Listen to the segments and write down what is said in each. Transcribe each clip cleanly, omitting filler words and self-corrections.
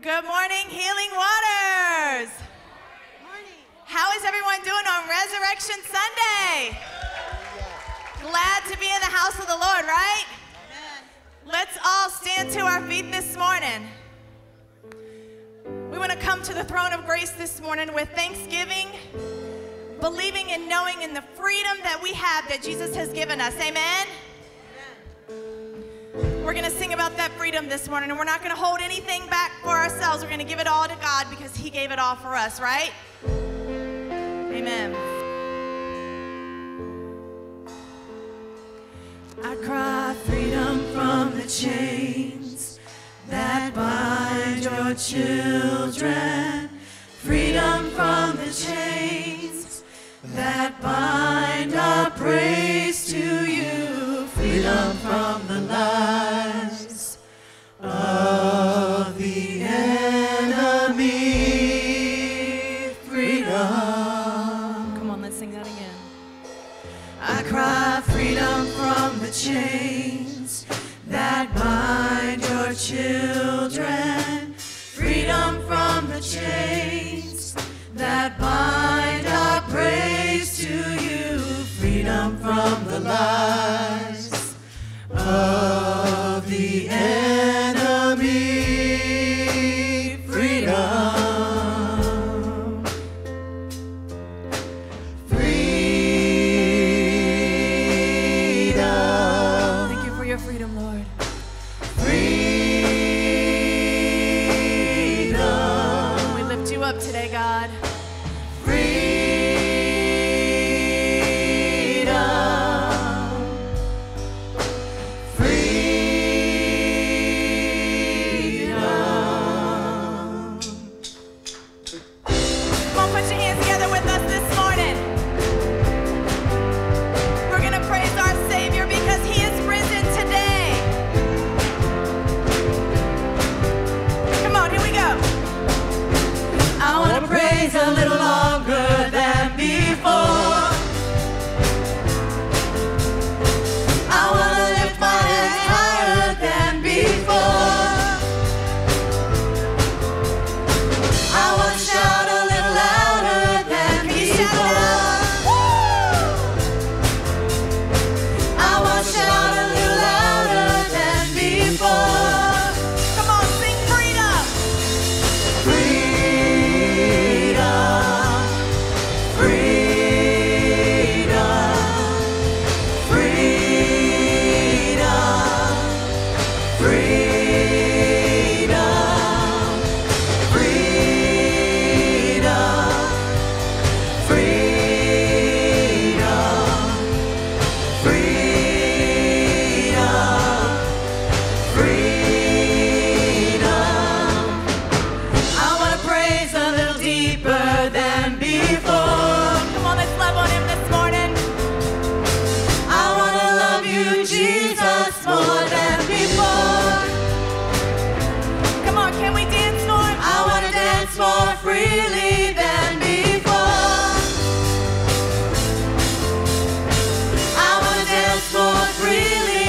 Good morning, Healing Waters. Good morning. How is everyone doing on Resurrection Sunday? Glad to be in the house of the Lord, right? Amen. Let's all stand to our feet this morning. We want to come to the throne of grace this morning with thanksgiving, believing and knowing in the freedom that we have that Jesus has given us. Amen? We're going to sing about that freedom this morning, and we're not going to hold anything back for ourselves. We're going to give it all to God because he gave it all for us, right? Amen. I cry freedom from the chains that bind your children. Freedom from the chains that bind our praise to you. Freedom from the lies of the enemy. Freedom. Come on, let's sing that again. I cry freedom from the chains that bind your children. Freedom from the chains that bind our praise to you. Freedom from the lies of the enemy, freedom, freedom. Thank you for your freedom, Lord. Freedom. We lift you up today, God. A little longer than before. I want to lift my head higher than before. I want to shout a little louder than before. I want to shout a little louder than before. Come on, sing freedom. Freedom. More freely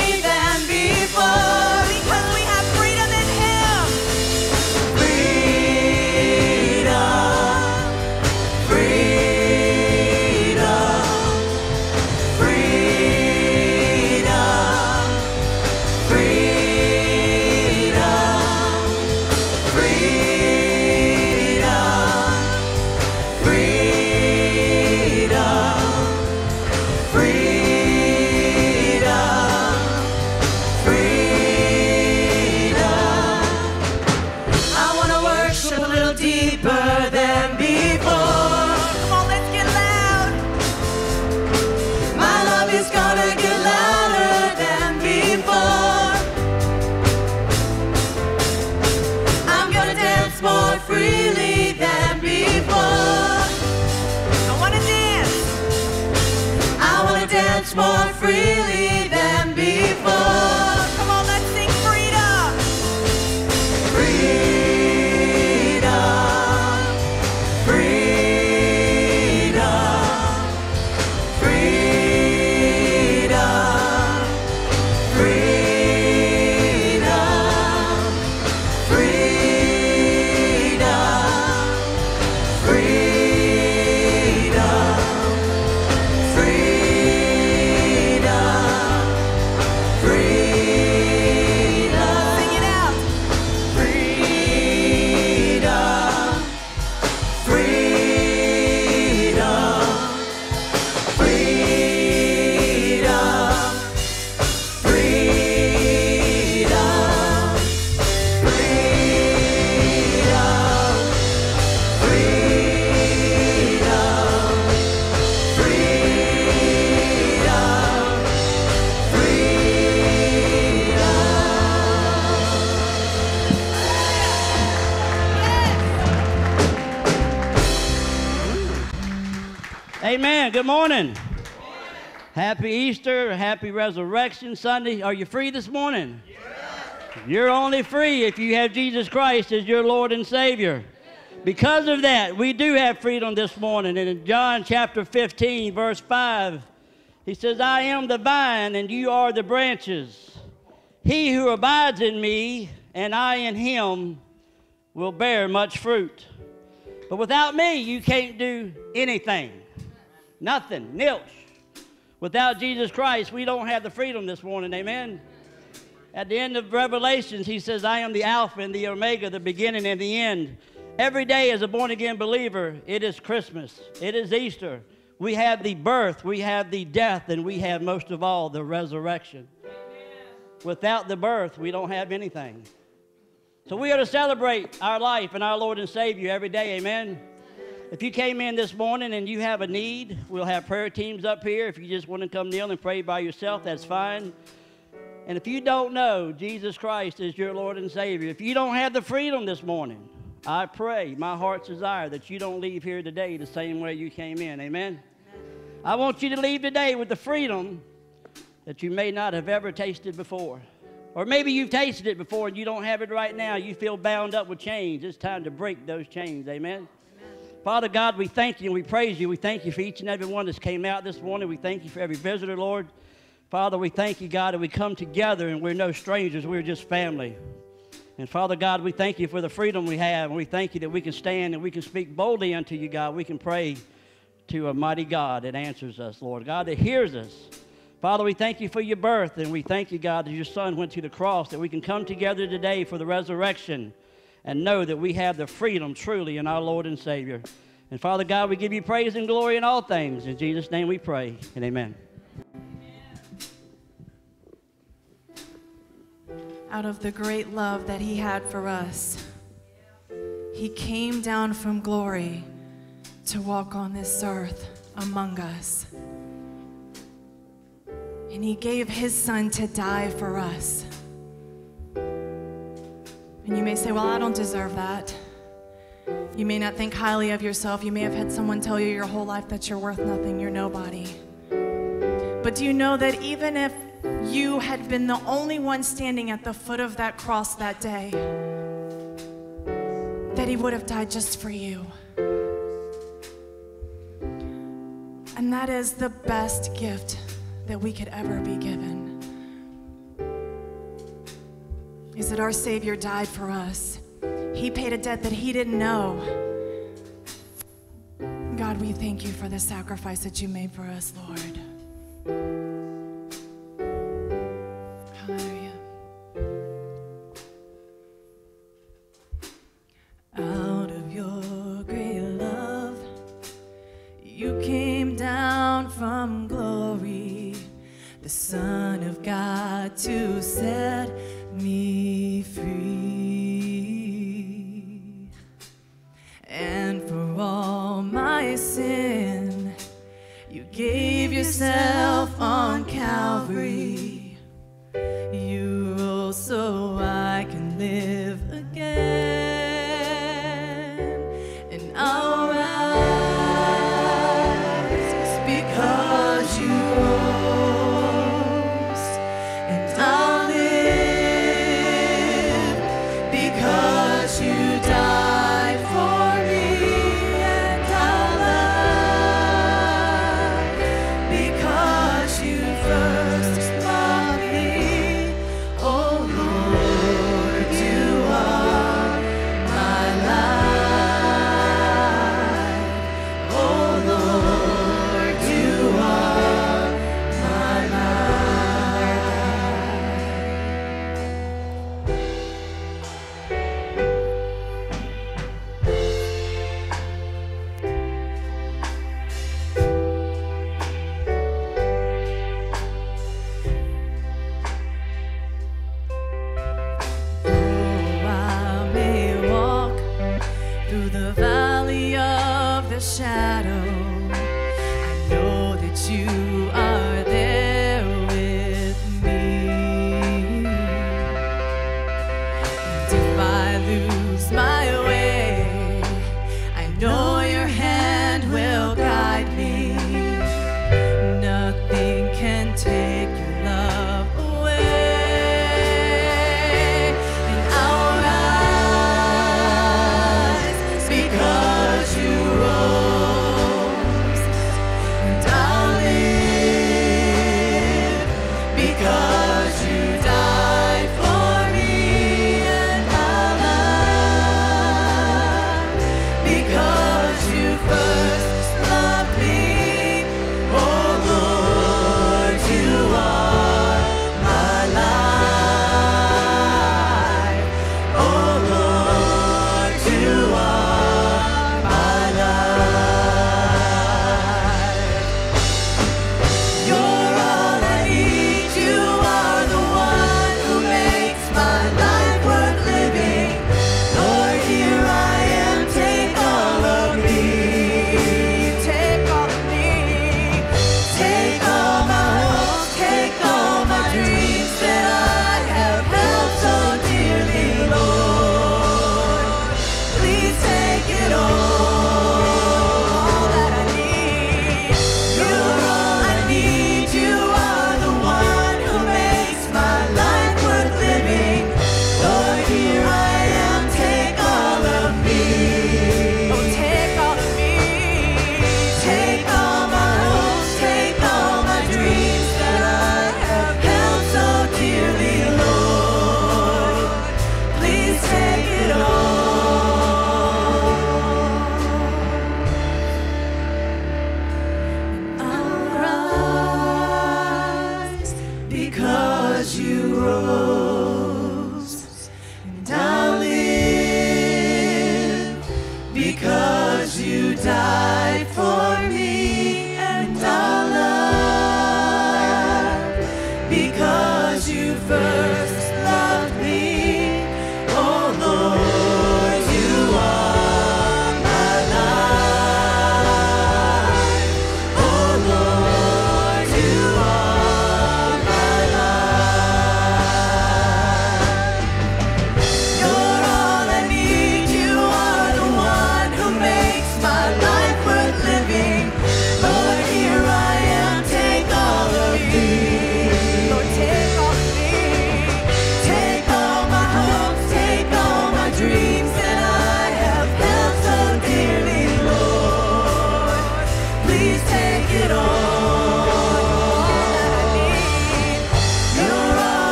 than before. Come on, let's sing freedom. Freedom, freedom, freedom, freedom, freedom. Amen. Good morning. Good morning. Happy Easter. Happy Resurrection Sunday. Are you free this morning? Yes. You're only free if you have Jesus Christ as your Lord and Savior. Because of that, we do have freedom this morning. And in John chapter 15, verse 5, he says, I am the vine and you are the branches. He who abides in me and I in him will bear much fruit. But without me, you can't do anything. Nothing. Nilch. Without Jesus Christ, we don't have the freedom this morning. Amen? At the end of Revelation, he says, I am the Alpha and the Omega, the beginning and the end. Every day as a born-again believer, it is Christmas. It is Easter. We have the birth, we have the death, and we have, most of all, the resurrection. Amen. Without the birth, we don't have anything. So we are to celebrate our life and our Lord and Savior every day, amen? If you came in this morning and you have a need, we'll have prayer teams up here. If you just want to come kneel and pray by yourself, that's fine. And if you don't know Jesus Christ is your Lord and Savior, if you don't have the freedom this morning, I pray, my heart's desire, that you don't leave here today the same way you came in. Amen? I want you to leave today with the freedom that you may not have ever tasted before. Or maybe you've tasted it before and you don't have it right now. You feel bound up with chains. It's time to break those chains. Amen? Father God, we thank you and we praise you. We thank you for each and every one that's came out this morning. We thank you for every visitor, Lord. Father, we thank you, God, that we come together and we're no strangers. We're just family. And, Father God, we thank you for the freedom we have, and we thank you that we can stand and we can speak boldly unto you, God. We can pray to a mighty God that answers us, Lord. God, that hears us. Father, we thank you for your birth, and we thank you, God, that your Son went to the cross, that we can come together today for the resurrection and know that we have the freedom truly in our Lord and Savior. And, Father God, we give you praise and glory in all things. In Jesus' name we pray, and amen. Out of the great love that he had for us, he came down from glory to walk on this earth among us. And he gave his son to die for us. And you may say, well, I don't deserve that. You may not think highly of yourself. You may have had someone tell you your whole life that you're worth nothing, you're nobody. But do you know that even if you had been the only one standing at the foot of that cross that day, that he would have died just for you? And that is the best gift that we could ever be given, is that our Savior died for us. He paid a debt that he didn't know. God, we thank you for the sacrifice that you made for us, Lord. My way, I know your hand will guide me.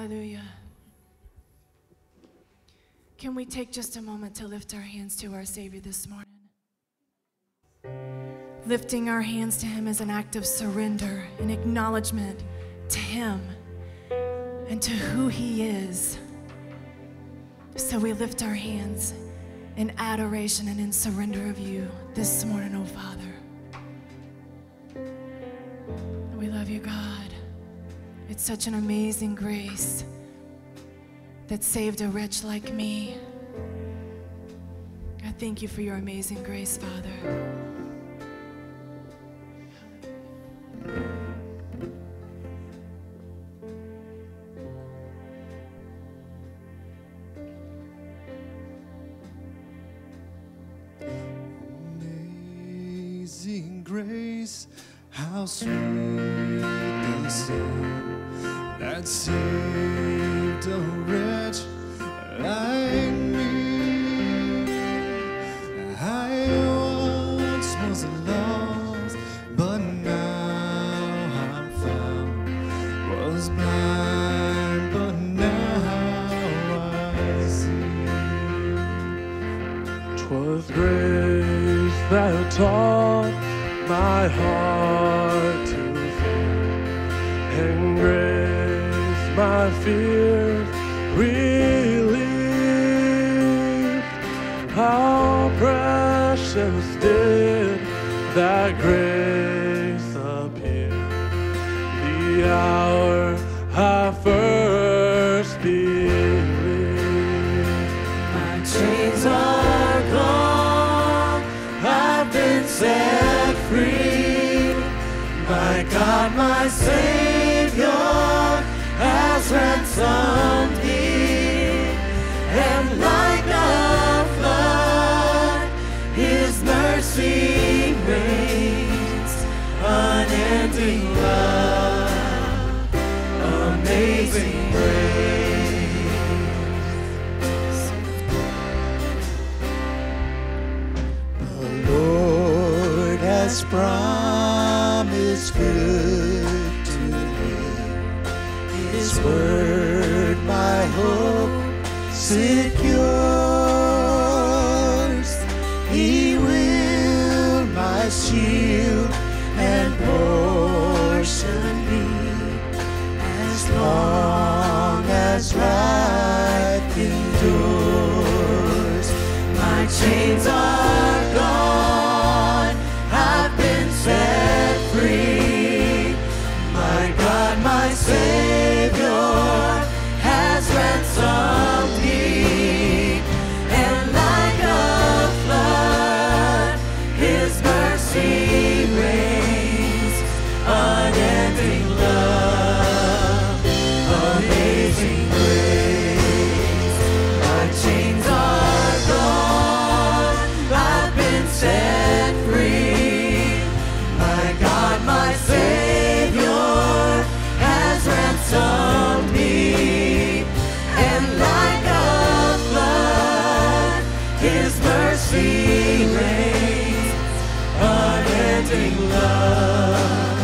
Hallelujah. Can we take just a moment to lift our hands to our Savior this morning? Lifting our hands to Him is an act of surrender, an acknowledgement to Him and to who He is. So we lift our hands in adoration and in surrender of You this morning, oh Father. We love You, God. It's such an amazing grace that saved a wretch like me. I thank You for Your amazing grace, Father. How sweet the sound that saved a wretch like me. I once was lost, but now I'm found. Was blind, but now I see. 'Twas grace that taught my heart to fear, and grace my fears relieved. How precious did that grace appear, the hour I first believed. My chains are gone, I've been set free. My God, my Savior has ransomed me, and like a flood, His mercy reigns, unending love, amazing grace. His promise good to me, His word my hope secures. He will my shield and portion me, as long as life endures. My chains are gone, set free. My God, my Savior has ransomed me, and like a flood, His mercy reigns, unending love, amazing grace. My chains are gone, I've been set free. My Savior has ransomed me, and like a flood, His mercy reigns, unending love,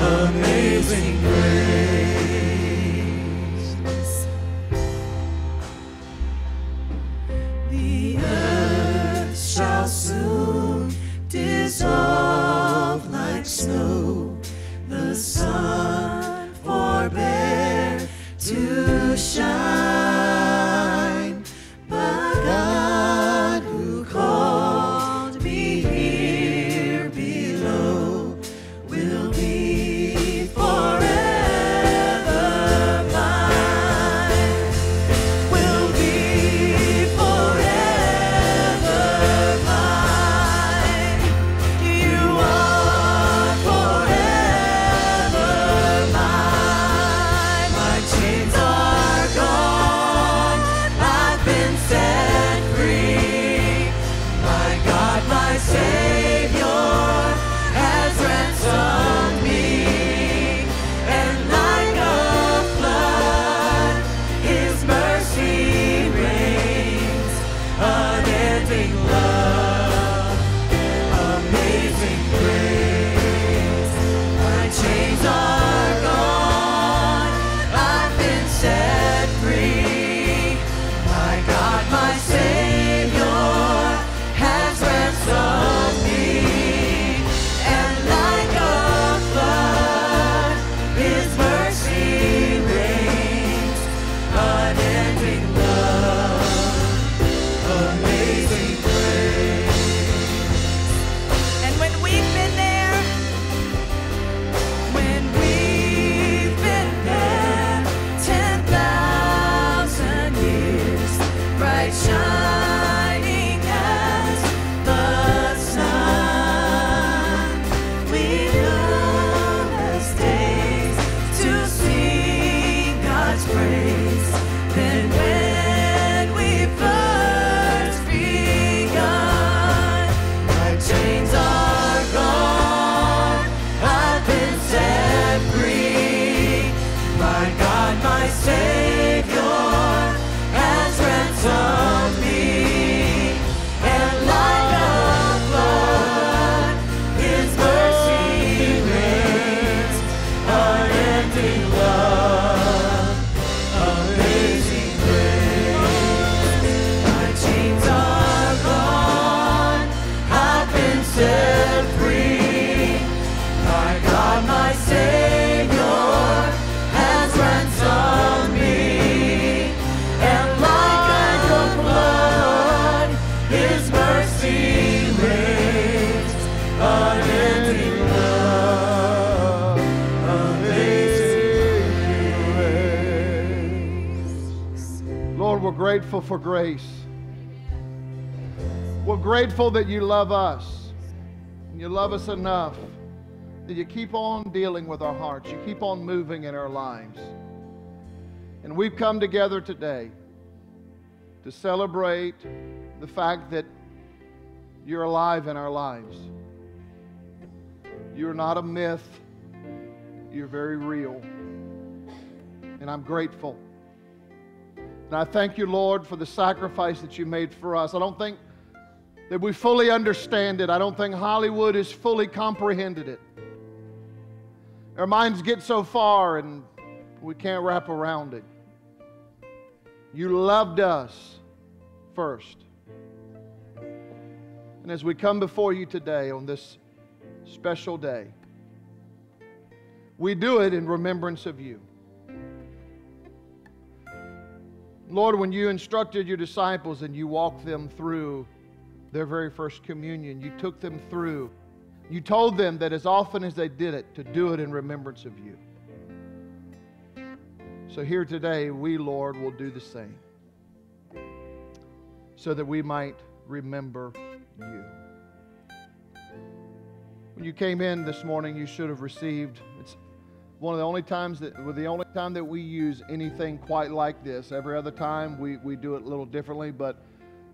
amazing grace. The earth shall soon dissolve like snow, the sun forbear to shine, but God who called me here below will be forever. My God, my Savior, has ransomed me, and like a flood, His mercy reigns, unending love, amazing grace. My chains are gone, I've been set free. My God, my Savior. We're grateful for grace. We're grateful that you love us. And you love us enough that you keep on dealing with our hearts. You keep on moving in our lives. And we've come together today to celebrate the fact that you're alive in our lives. You're not a myth. You're very real. And I'm grateful. And I thank you, Lord, for the sacrifice that you made for us. I don't think that we fully understand it. I don't think Hollywood has fully comprehended it. Our minds get so far and we can't wrap around it. You loved us first. And as we come before you today on this special day, we do it in remembrance of you. Lord, when you instructed your disciples and you walked them through their very first communion, you took them through. You told them that as often as they did it, to do it in remembrance of you. So here today, we, Lord, will do the same so that we might remember you. When you came in this morning, you should have received. It's one of the only times that, well, the only time that we use anything quite like this. Every other time we do it a little differently, but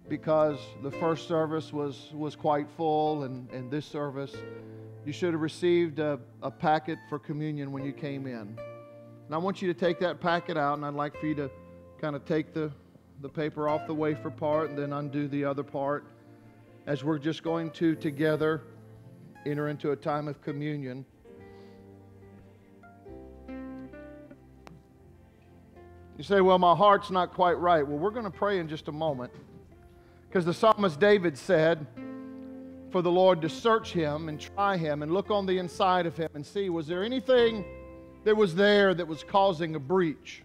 because the first service was quite full and this service, you should have received a packet for communion when you came in. And I want you to take that packet out, and I'd like for you to kind of take the paper off the wafer part and then undo the other part, as we're just going to together enter into a time of communion. You say, well, my heart's not quite right. Well, we're going to pray in just a moment, because the psalmist David said for the Lord to search him and try him and look on the inside of him and see, was there anything that was there that was causing a breach?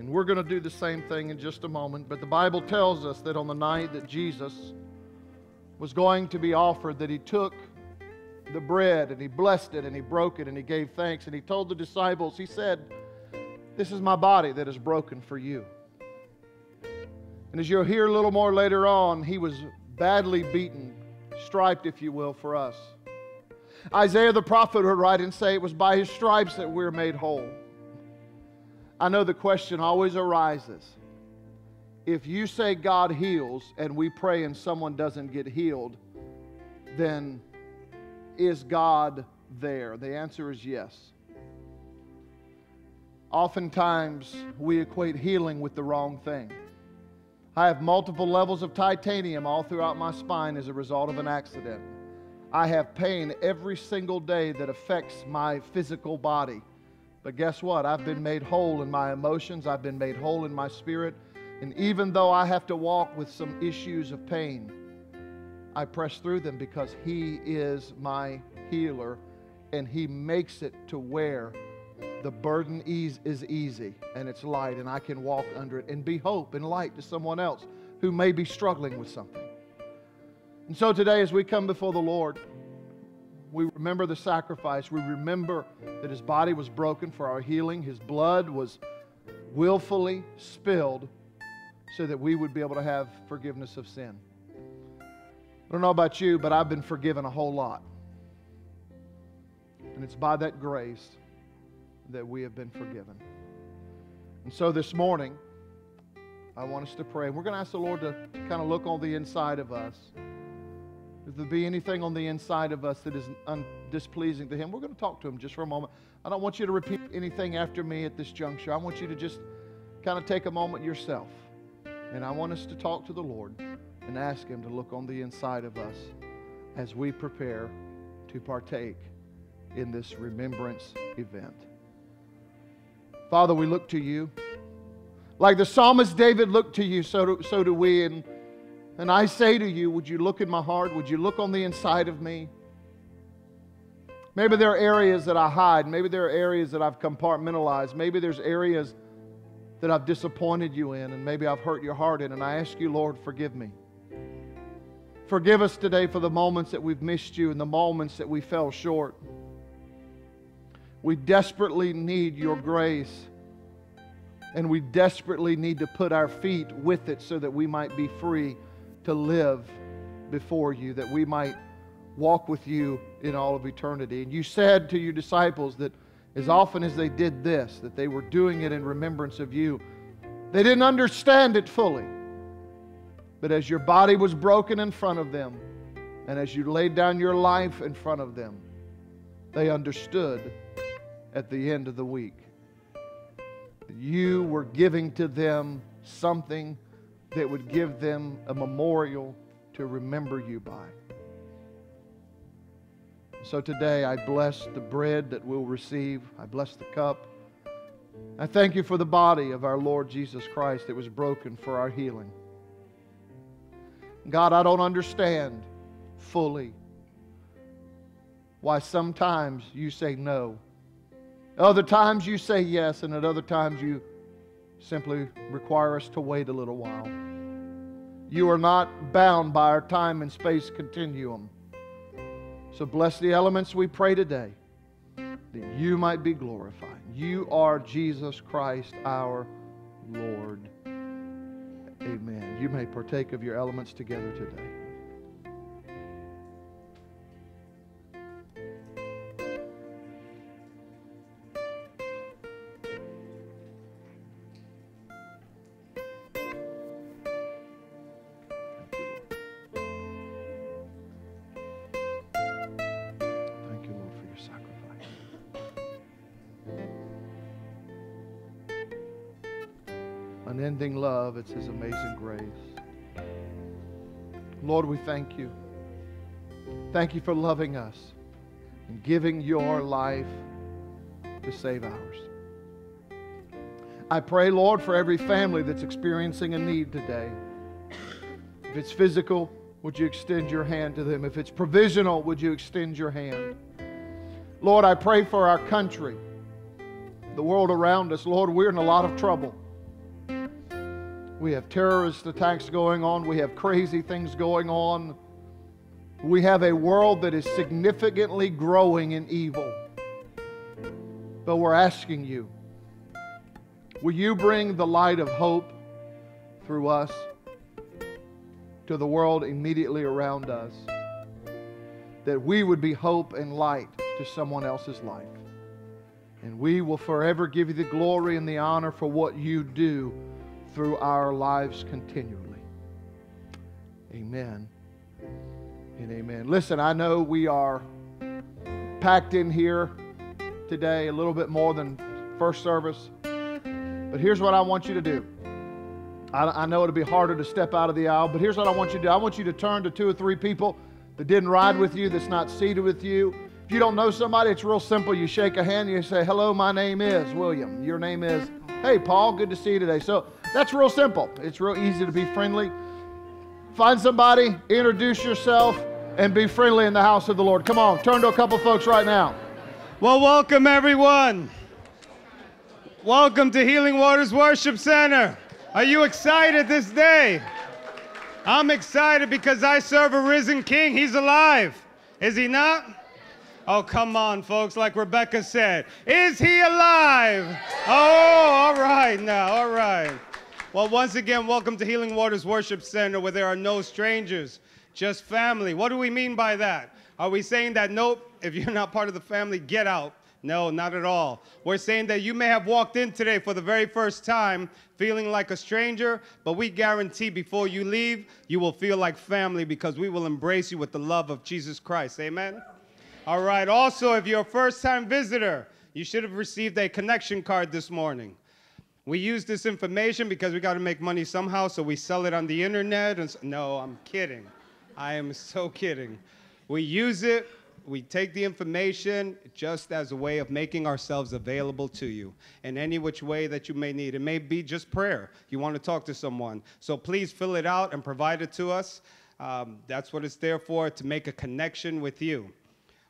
And we're going to do the same thing in just a moment. But the Bible tells us that on the night that Jesus was going to be offered, that he took the bread and he blessed it and he broke it and he gave thanks and he told the disciples, he said, this is my body that is broken for you. And as you'll hear a little more later on, he was badly beaten, striped, if you will, for us. Isaiah the prophet would write and say, it was by his stripes that we're made whole. I know the question always arises. If you say God heals and we pray and someone doesn't get healed, then is God there? The answer is yes. Oftentimes, we equate healing with the wrong thing. I have multiple levels of titanium all throughout my spine as a result of an accident. I have pain every single day that affects my physical body. But guess what? I've been made whole in my emotions. I've been made whole in my spirit. And even though I have to walk with some issues of pain, I press through them because He is my healer, and He makes it to where the burden is easy, and it's light, and I can walk under it and be hope and light to someone else who may be struggling with something. And so today, as we come before the Lord, we remember the sacrifice. We remember that His body was broken for our healing. His blood was willfully spilled so that we would be able to have forgiveness of sin. I don't know about you, but I've been forgiven a whole lot. And it's by that grace that we have been forgiven. And so this morning, I want us to pray. We're going to ask the Lord to kind of look on the inside of us If there be anything on the inside of us that is displeasing to Him, we're going to talk to Him just for a moment. I don't want you to repeat anything after me at this juncture. I want you to just kind of take a moment yourself. And I want us to talk to the Lord and ask Him to look on the inside of us as we prepare to partake in this remembrance event. Father, we look to You. Like the psalmist David looked to You, so do we. And I say to You, would You look in my heart? Would You look on the inside of me? Maybe there are areas that I hide. Maybe there are areas that I've compartmentalized. Maybe there's areas that I've disappointed You in, and maybe I've hurt Your heart in. And I ask You, Lord, forgive me. Forgive us today for the moments that we've missed You and the moments that we fell short. We desperately need Your grace, and we desperately need to put our feet with it so that we might be free to live before You, that we might walk with You in all of eternity. And You said to Your disciples that as often as they did this, that they were doing it in remembrance of You. They didn't understand it fully. But as Your body was broken in front of them, and as You laid down Your life in front of them, they understood at the end of the week that You were giving to them something that would give them a memorial to remember You by. So today I bless the bread that we'll receive. I bless the cup. I thank You for the body of our Lord Jesus Christ that was broken for our healing. God, I don't understand fully why sometimes You say no. Other times You say yes, and at other times You simply require us to wait a little while. You are not bound by our time and space continuum. So bless the elements, we pray today, that You might be glorified. You are Jesus Christ, our Lord. Amen. You may partake of your elements together today. Unending love, it's His amazing grace. Lord, we thank You. Thank You for loving us and giving Your life to save ours. I pray, Lord, for every family that's experiencing a need today. If it's physical, would You extend Your hand to them? If it's provisional, would You extend Your hand? Lord, I pray for our country, the world around us. Lord, we're in a lot of trouble. We have terrorist attacks going on. We have crazy things going on. We have a world that is significantly growing in evil. But we're asking You, will You bring the light of hope through us to the world immediately around us, that we would be hope and light to someone else's life. And we will forever give You the glory and the honor for what You do through our lives continually. Amen and amen. Listen, I know we are packed in here today, a little bit more than first service, but here's what I want you to do. I know it'll be harder to step out of the aisle, but here's what I want you to do. I want you to turn to 2 or 3 people that didn't ride with you, that's not seated with you. If you don't know somebody, it's real simple. You shake a hand, you say, hello, my name is William. Your name is, hey, Paul, good to see you today. So that's real simple. It's real easy to be friendly. Find somebody, introduce yourself, and be friendly in the house of the Lord. Come on, turn to a couple folks right now. Well, welcome, everyone. Welcome to Healing Waters Worship Center. Are you excited this day? I'm excited because I serve a risen King. He's alive. Is He not? Oh, come on, folks, like Rebecca said. Is He alive? Oh, all right now, all right. Well, once again, welcome to Healing Waters Worship Center, where there are no strangers, just family. What do we mean by that? Are we saying that, nope, if you're not part of the family, get out, No, not at all. We're saying that you may have walked in today for the very first time feeling like a stranger, but we guarantee before you leave, you will feel like family because we will embrace you with the love of Jesus Christ. Amen? All right. Also, if you're a first-time visitor, you should have received a connection card this morning. We use this information because we got to make money somehow, so we sell it on the internet. And no, I'm kidding. I am so kidding. We use it. We take the information just as a way of making ourselves available to you in any which way that you may need. It may be just prayer. You want to talk to someone. So please fill it out and provide it to us. That's what it's there for, to make a connection with you.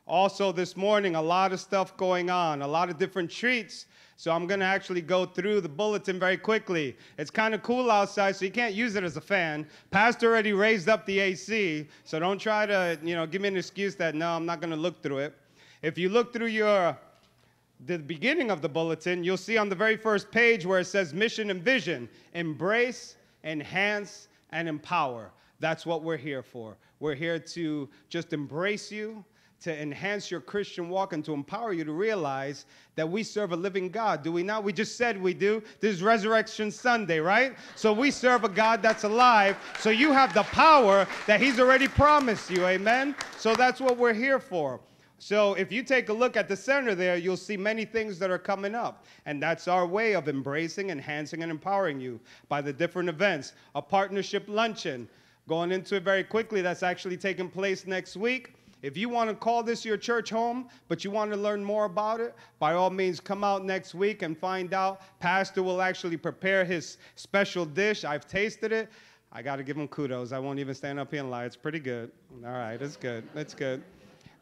Also this morning, a lot of stuff going on, a lot of different treats. So I'm going to actually go through the bulletin very quickly. It's kind of cool outside, so you can't use it as a fan. Pastor already raised up the AC, so don't try to, give me an excuse that, no, I'm not going to look through it. If you look through the beginning of the bulletin, you'll see on the very first page where it says mission and vision, embrace, enhance, and empower. That's what we're here for. We're here to just embrace you, to enhance your Christian walk, and to empower you to realize that we serve a living God, do we not? We just said we do. This is Resurrection Sunday, right? So we serve a God that's alive, so you have the power that he's already promised you, amen? So that's what we're here for. So if you take a look at the center there, you'll see many things that are coming up, and that's our way of embracing, enhancing, and empowering you by the different events. A partnership luncheon, going into it very quickly, that's actually taking place next week. If you want to call this your church home, but you want to learn more about it, by all means, come out next week and find out. Pastor will actually prepare his special dish. I've tasted it. I got to give him kudos. I won't even stand up here and lie. It's pretty good. All right, it's good. It's good.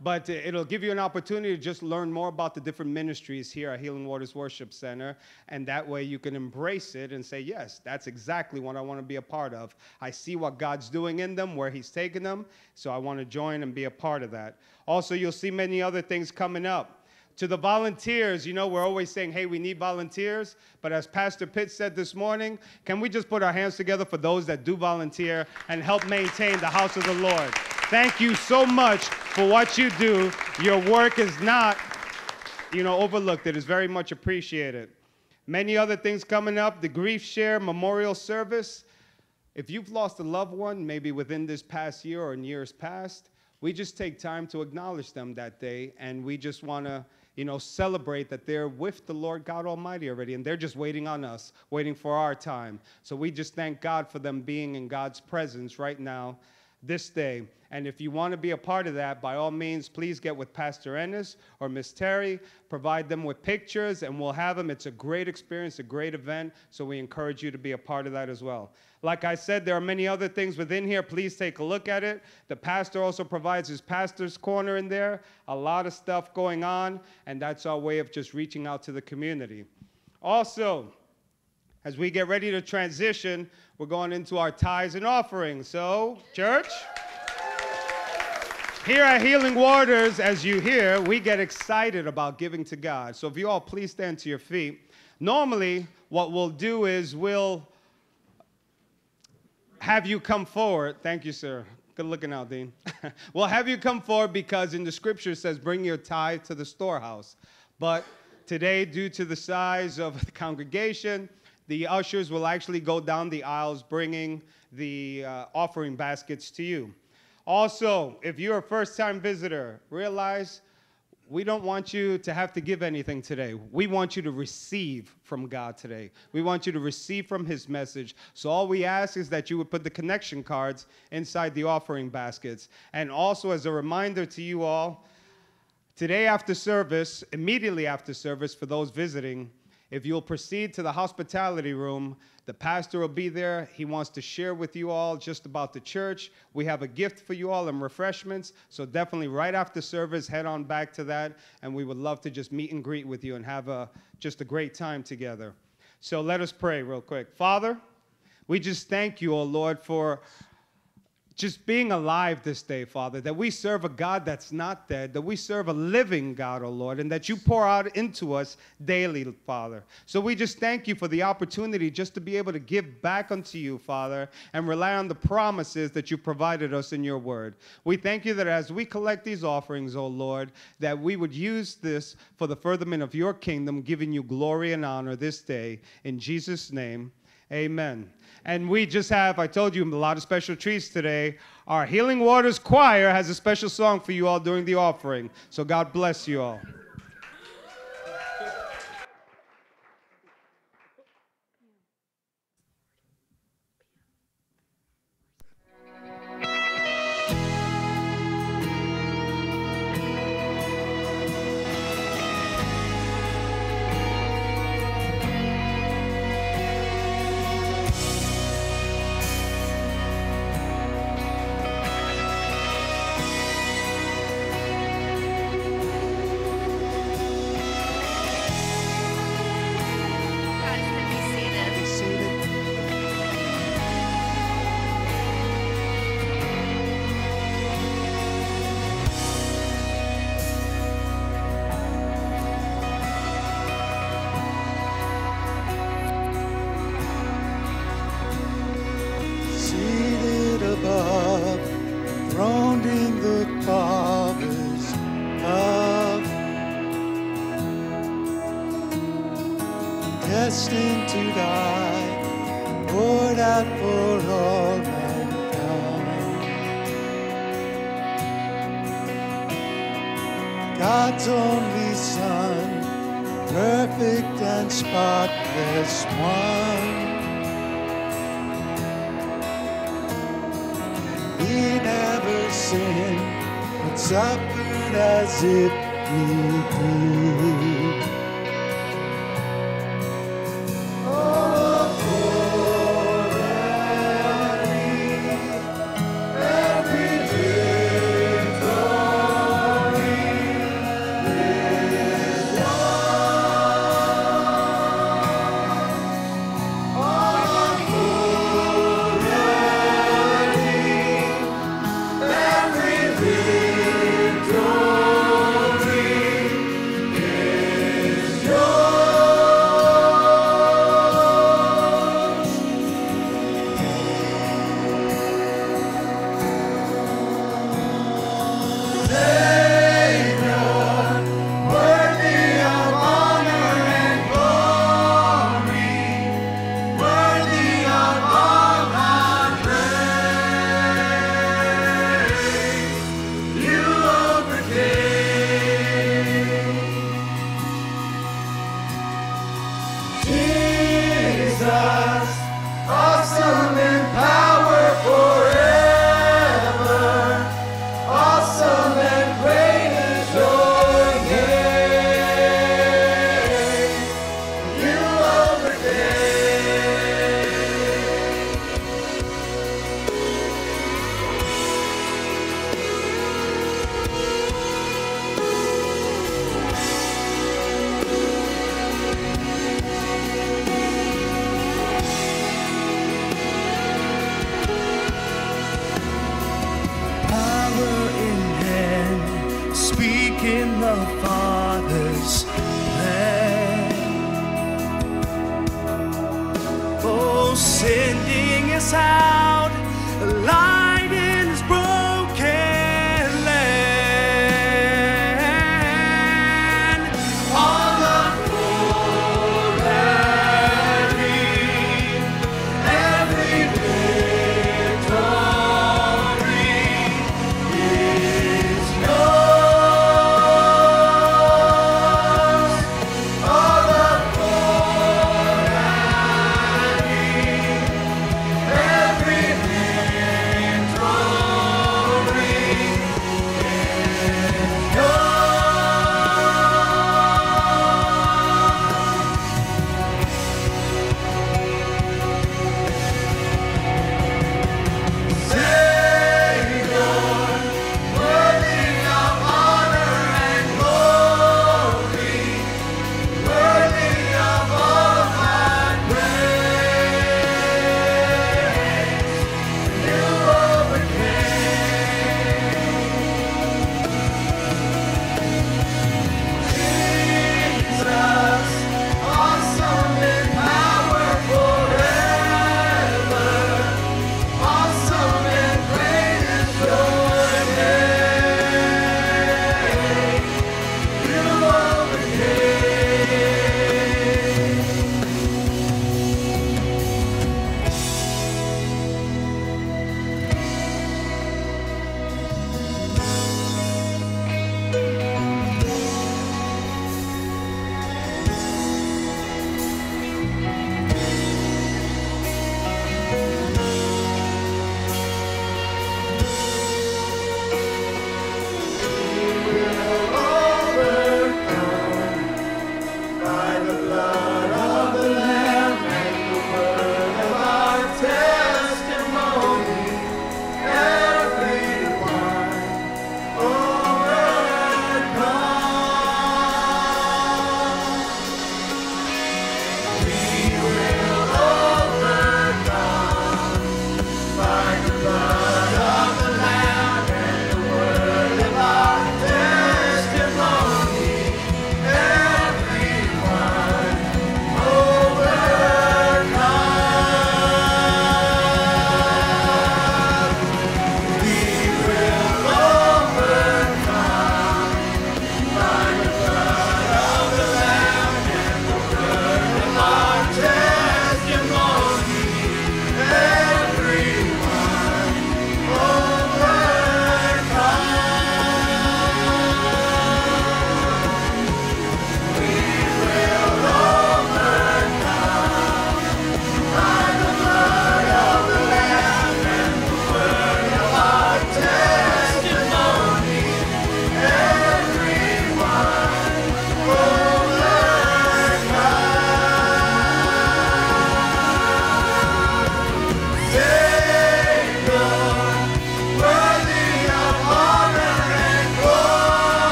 But it'll give you an opportunity to just learn more about the different ministries here at Healing Waters Worship Center, and that way you can embrace it and say, yes, that's exactly what I want to be a part of. I see what God's doing in them, where he's taking them, so I want to join and be a part of that. Also, you'll see many other things coming up. To the volunteers, we're always saying, hey, we need volunteers. But as Pastor Pitt said this morning, can we just put our hands together for those that do volunteer and help maintain the house of the Lord? Thank you so much for what you do. Your work is not, overlooked. It is very much appreciated. Many other things coming up. The Grief Share Memorial Service. If you've lost a loved one, maybe within this past year or in years past, we just take time to acknowledge them that day, and we just want to celebrate that they're with the Lord God Almighty already, and they're just waiting on us, waiting for our time. So we just thank God for them being in God's presence right now, this day. And if you want to be a part of that, by all means, please get with Pastor Ennis or Miss Terry, provide them with pictures, and we'll have them. It's a great experience, a great event, so we encourage you to be a part of that as well. Like I said, there are many other things within here. Please take a look at it. The pastor also provides his pastor's corner in there. A lot of stuff going on, and that's our way of just reaching out to the community. Also, as we get ready to transition, we're going into our tithes and offerings. So, church, here at Healing Waters, as you hear, we get excited about giving to God. So if you all please stand to your feet. Normally, what we'll do is we'll have you come forward. Thank you, sir. Good looking out, Dean. We'll have you come forward because in the scripture it says, bring your tithe to the storehouse. But today, due to the size of the congregation, the ushers will actually go down the aisles bringing the offering baskets to you. Also, if you're a first-time visitor, realize we don't want you to have to give anything today. We want you to receive from God today. We want you to receive from his message. So all we ask is that you would put the connection cards inside the offering baskets. And also, as a reminder to you all, today after service, immediately after service, for those visiting, if you'll proceed to the hospitality room, the pastor will be there. He wants to share with you all just about the church. We have a gift for you all and refreshments. So definitely right after service, head on back to that. And we would love to just meet and greet with you and have just a great time together. So let us pray real quick. Father, we just thank you, O Lord, for just being alive this day, Father, that we serve a God that's not dead, that we serve a living God, oh Lord, and that you pour out into us daily, Father. So we just thank you for the opportunity just to be able to give back unto you, Father, and rely on the promises that you provided us in your word. We thank you that as we collect these offerings, oh Lord, that we would use this for the furtherment of your kingdom, giving you glory and honor this day. In Jesus' name, amen. And we just have, I told you, a lot of special treats today. Our Healing Waters Choir has a special song for you all during the offering. So God bless you all.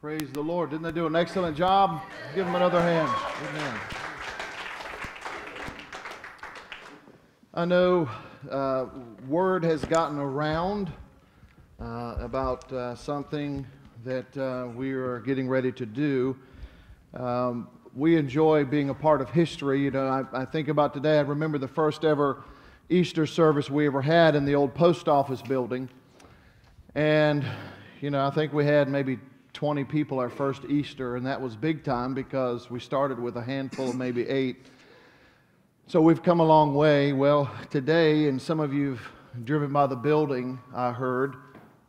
Praise the Lord. Didn't they do an excellent job? Let's give them another hand. Amen. I know word has gotten around about something that we are getting ready to do. We enjoy being a part of history. You know, I think about today. I remember the first ever Easter service we ever had in the old post office building. And, you know, I think we had maybe 20 people our first Easter, and that was big time because we started with a handful of maybe 8. So we've come a long way. Well, today, and some of you've driven by the building, I heard,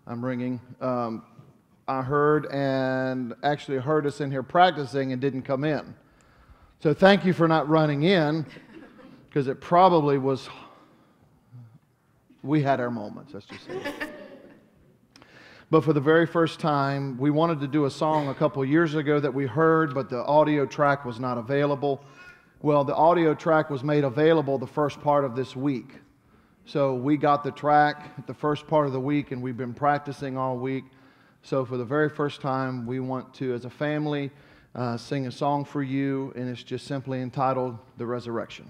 I heard and actually heard us in here practicing and didn't come in. So thank you for not running in, because it probably was, we had our moments, let's just say. But for the very first time, we wanted to do a song a couple years ago that we heard, but the audio track was not available. Well, the audio track was made available the first part of this week. So we got the track at the first part of the week, and we've been practicing all week. So for the very first time, we want to, as a family, sing a song for you, and it's just simply entitled, The Resurrection.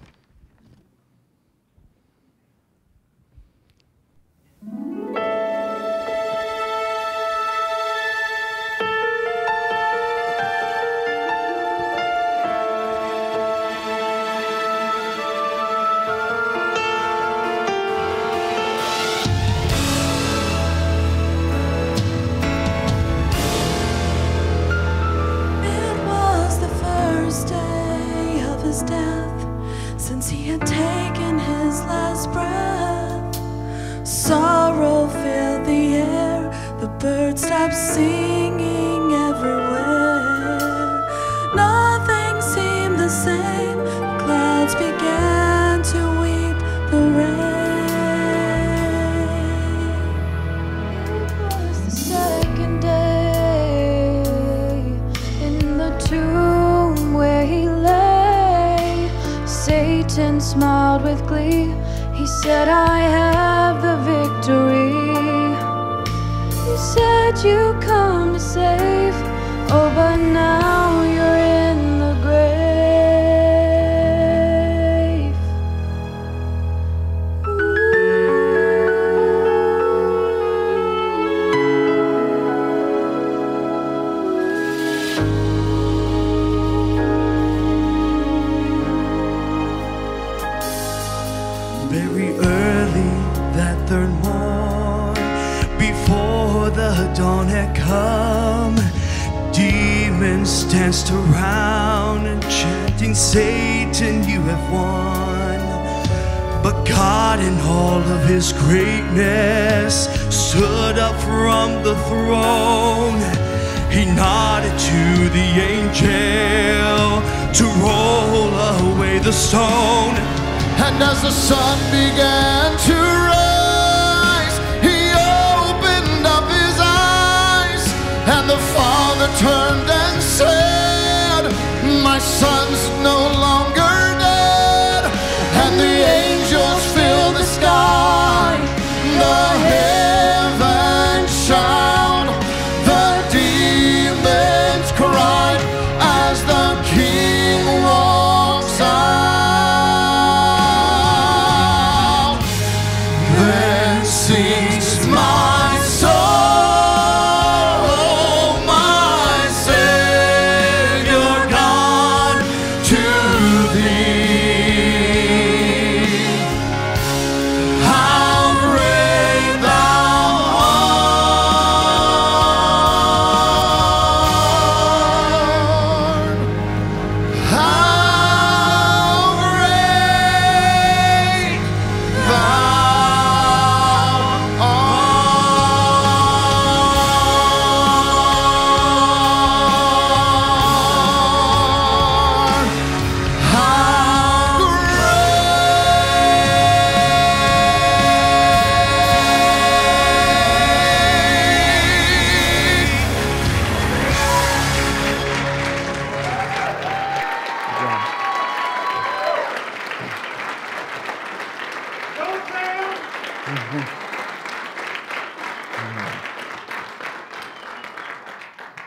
To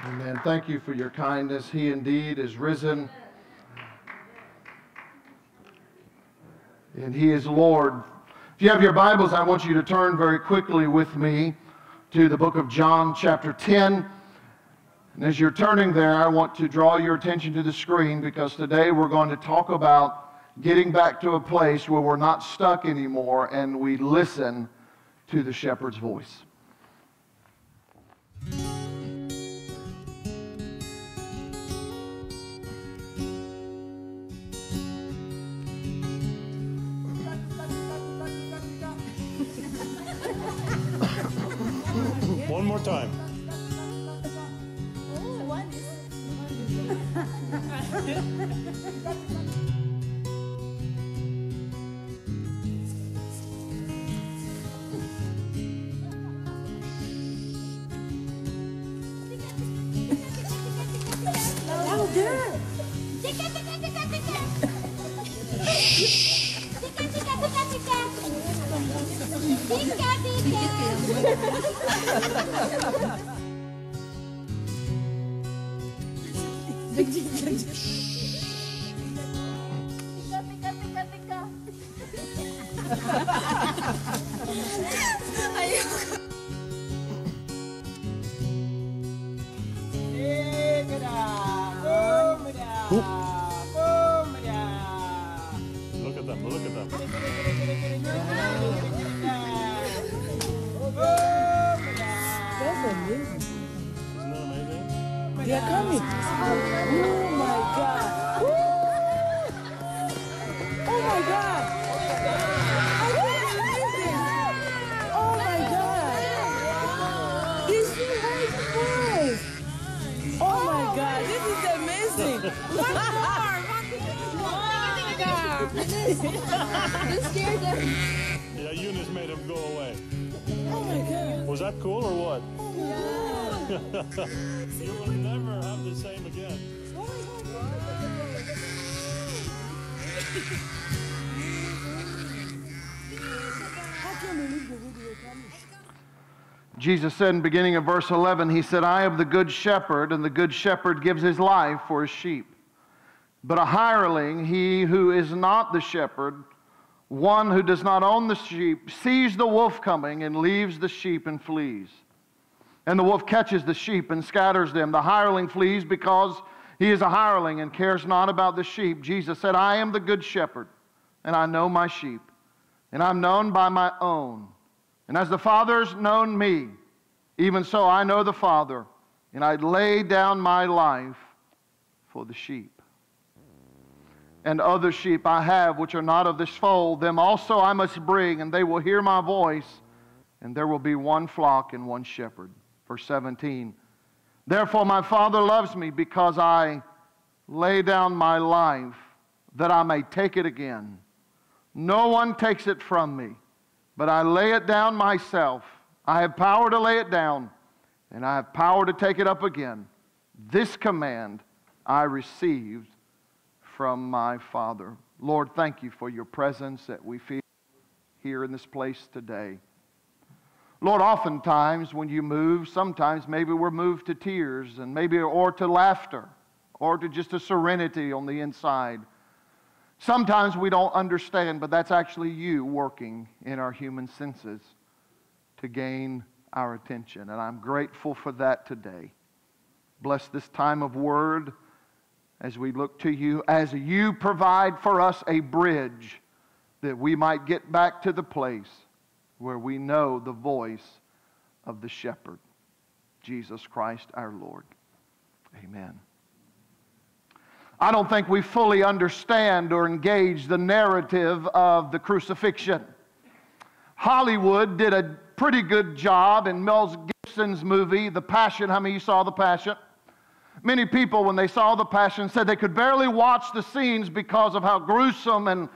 Amen. Thank you for your kindness. He indeed is risen. And He is Lord. If you have your Bibles, I want you to turn very quickly with me to the book of John, chapter 10. And as you're turning there, I want to draw your attention to the screen, because today we're going to talk about getting back to a place where we're not stuck anymore and we listen to the shepherd's voice. One more time. Jesus said in the beginning of verse 11, He said, I am the good shepherd, and the good shepherd gives his life for his sheep. But a hireling, he who is not the shepherd, one who does not own the sheep, sees the wolf coming and leaves the sheep and flees. And the wolf catches the sheep and scatters them. The hireling flees because he is a hireling and cares not about the sheep. Jesus said, I am the good shepherd, and I know my sheep, and I'm known by my own. And as the Father's known me, even so I know the Father, and I lay down my life for the sheep. And other sheep I have which are not of this fold, them also I must bring, and they will hear my voice, and there will be one flock and one shepherd. Verse 17, therefore my Father loves me, because I lay down my life, that I may take it again. No one takes it from me, but I lay it down myself. I have power to lay it down, and I have power to take it up again. This command I received from my Father. Lord, thank you for your presence that we feel here in this place today. Lord, oftentimes when you move, sometimes maybe we're moved to tears, and maybe or to laughter, or to just a serenity on the inside. Sometimes we don't understand, but that's actually you working in our human senses to gain our attention. And I'm grateful for that today. Bless this time of word as we look to you, as you provide for us a bridge that we might get back to the place where we know the voice of the shepherd, Jesus Christ our Lord. Amen. I don't think we fully understand or engage the narrative of the crucifixion. Hollywood did a pretty good job in Mel Gibson's movie, The Passion. How many of you saw The Passion? Many people, when they saw The Passion, said they could barely watch the scenes because of how gruesome and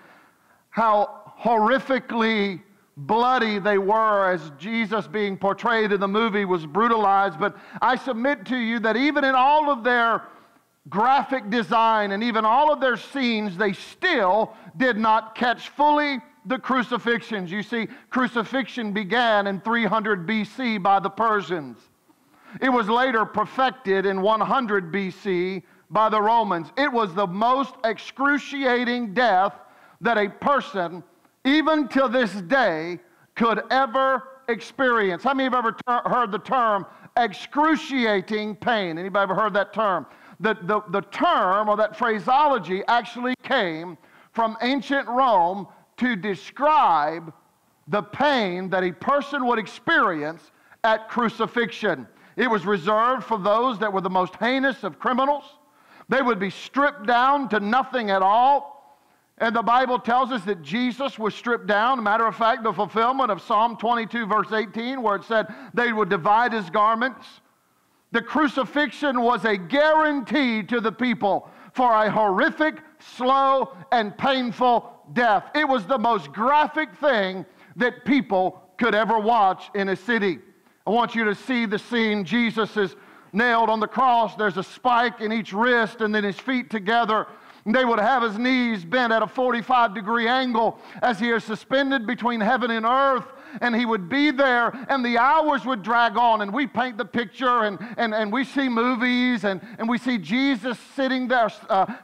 how horrifically bloody they were, as Jesus being portrayed in the movie was brutalized. But I submit to you that even in all of their graphic design and even all of their scenes, they still did not catch fully the crucifixions. You see, crucifixion began in 300 BC by the Persians. It was later perfected in 100 BC by the Romans. It was the most excruciating death that a person, even to this day, could ever experience. How many have ever heard the term excruciating pain? Anybody ever heard that term? The term or that phraseology actually came from ancient Rome to describe the pain that a person would experience at crucifixion. It was reserved for those that were the most heinous of criminals. They would be stripped down to nothing at all. And the Bible tells us that Jesus was stripped down. Matter of fact, the fulfillment of Psalm 22, verse 18, where it said they would divide his garments. The crucifixion was a guarantee to the people for a horrific, slow, and painful death. It was the most graphic thing that people could ever watch in a city. I want you to see the scene. Jesus is nailed on the cross. There's a spike in each wrist and then his feet together. And they would have his knees bent at a 45-degree angle as he is suspended between heaven and earth. And he would be there, and the hours would drag on, and we paint the picture, and we see movies, and we see Jesus sitting there,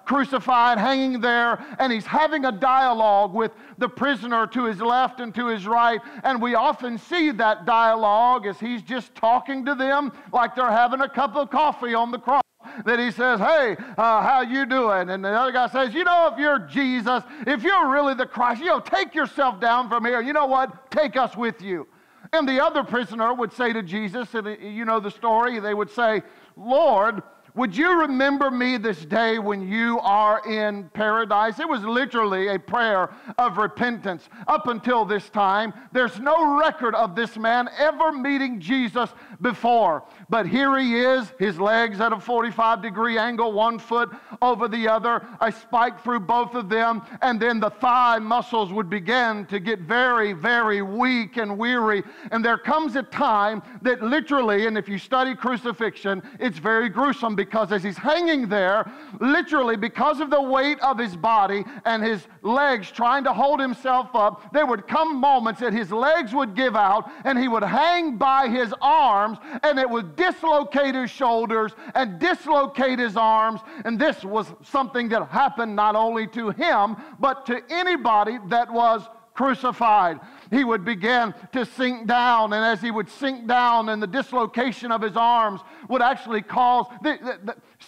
crucified, hanging there, and he's having a dialogue with the prisoner to his left and to his right, and we often see that dialogue as he's just talking to them like they're having a cup of coffee on the cross. That he says, hey, how you doing? And the other guy says, you know, if you're Jesus, if you're really the Christ, you know, take yourself down from here. You know what? Take us with you. And the other prisoner would say to Jesus, and you know the story, they would say, Lord, would you remember me this day when you are in paradise? It was literally a prayer of repentance. Up until this time, there's no record of this man ever meeting Jesus before. But here he is, his legs at a 45-degree angle, one foot over the other, a spike through both of them, and then the thigh muscles would begin to get very, very weak and weary. And there comes a time that literally, and if you study crucifixion, it's very gruesome, because as he's hanging there, literally because of the weight of his body and his legs trying to hold himself up, there would come moments that his legs would give out and he would hang by his arms, and it would dislocate his shoulders and dislocate his arms. And this was something that happened not only to him, but to anybody that was crucified. He would begin to sink down, and as he would sink down, and the dislocation of his arms would actually cause...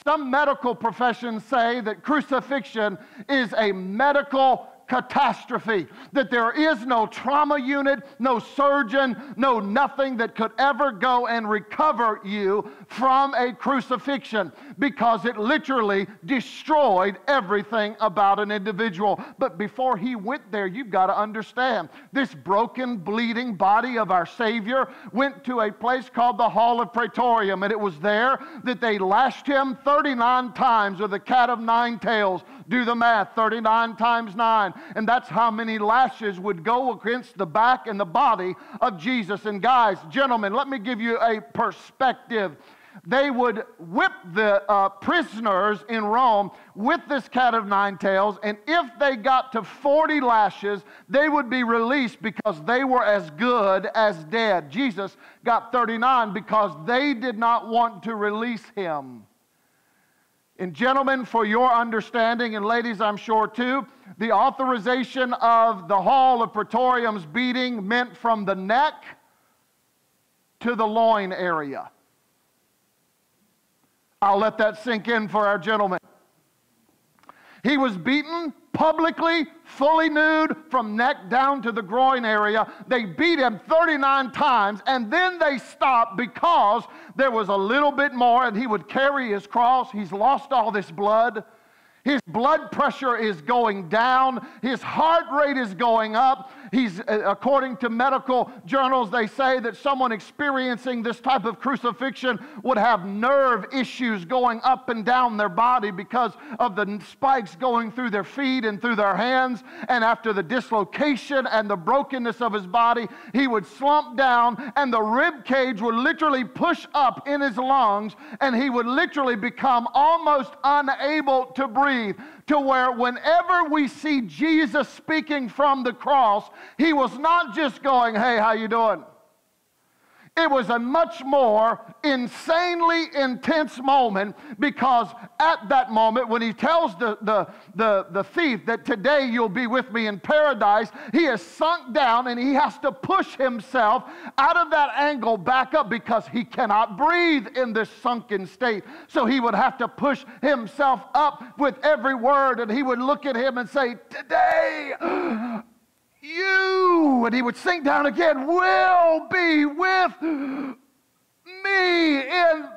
some medical professions say that crucifixion is a medical catastrophe, that there is no trauma unit, no surgeon, no nothing that could ever go and recover you from a crucifixion, because it literally destroyed everything about an individual. But before he went there, you've got to understand, this broken, bleeding body of our Savior went to a place called the Hall of Praetorium, and it was there that they lashed him 39 times with a cat of nine tails. Do the math, 39 times 9. And that's how many lashes would go against the back and the body of Jesus. And guys, gentlemen, let me give you a perspective. They would whip the prisoners in Rome with this cat of nine tails, and if they got to 40 lashes, they would be released because they were as good as dead. Jesus got 39 because they did not want to release him. And gentlemen, for your understanding, and ladies, I'm sure too, the authorization of the Hall of Praetorium's beating meant from the neck to the loin area. I'll let that sink in for our gentlemen. He was beaten publicly, fully nude, from neck down to the groin area. They beat him 39 times, and then they stopped because there was a little bit more, and he would carry his cross. He's lost all this blood. His blood pressure is going down. His heart rate is going up. He's, according to medical journals, they say that someone experiencing this type of crucifixion would have nerve issues going up and down their body because of the spikes going through their feet and through their hands. And after the dislocation and the brokenness of his body, he would slump down, and the rib cage would literally push up in his lungs, and he would literally become almost unable to breathe. To where whenever we see Jesus speaking from the cross, he was not just going, hey, how you doing? It was a much more insanely intense moment, because at that moment when he tells the thief that today you'll be with me in paradise, he is sunk down and he has to push himself out of that angle back up because he cannot breathe in this sunken state. So he would have to push himself up with every word, and he would look at him and say, today you, and he would sink down again, will be with me in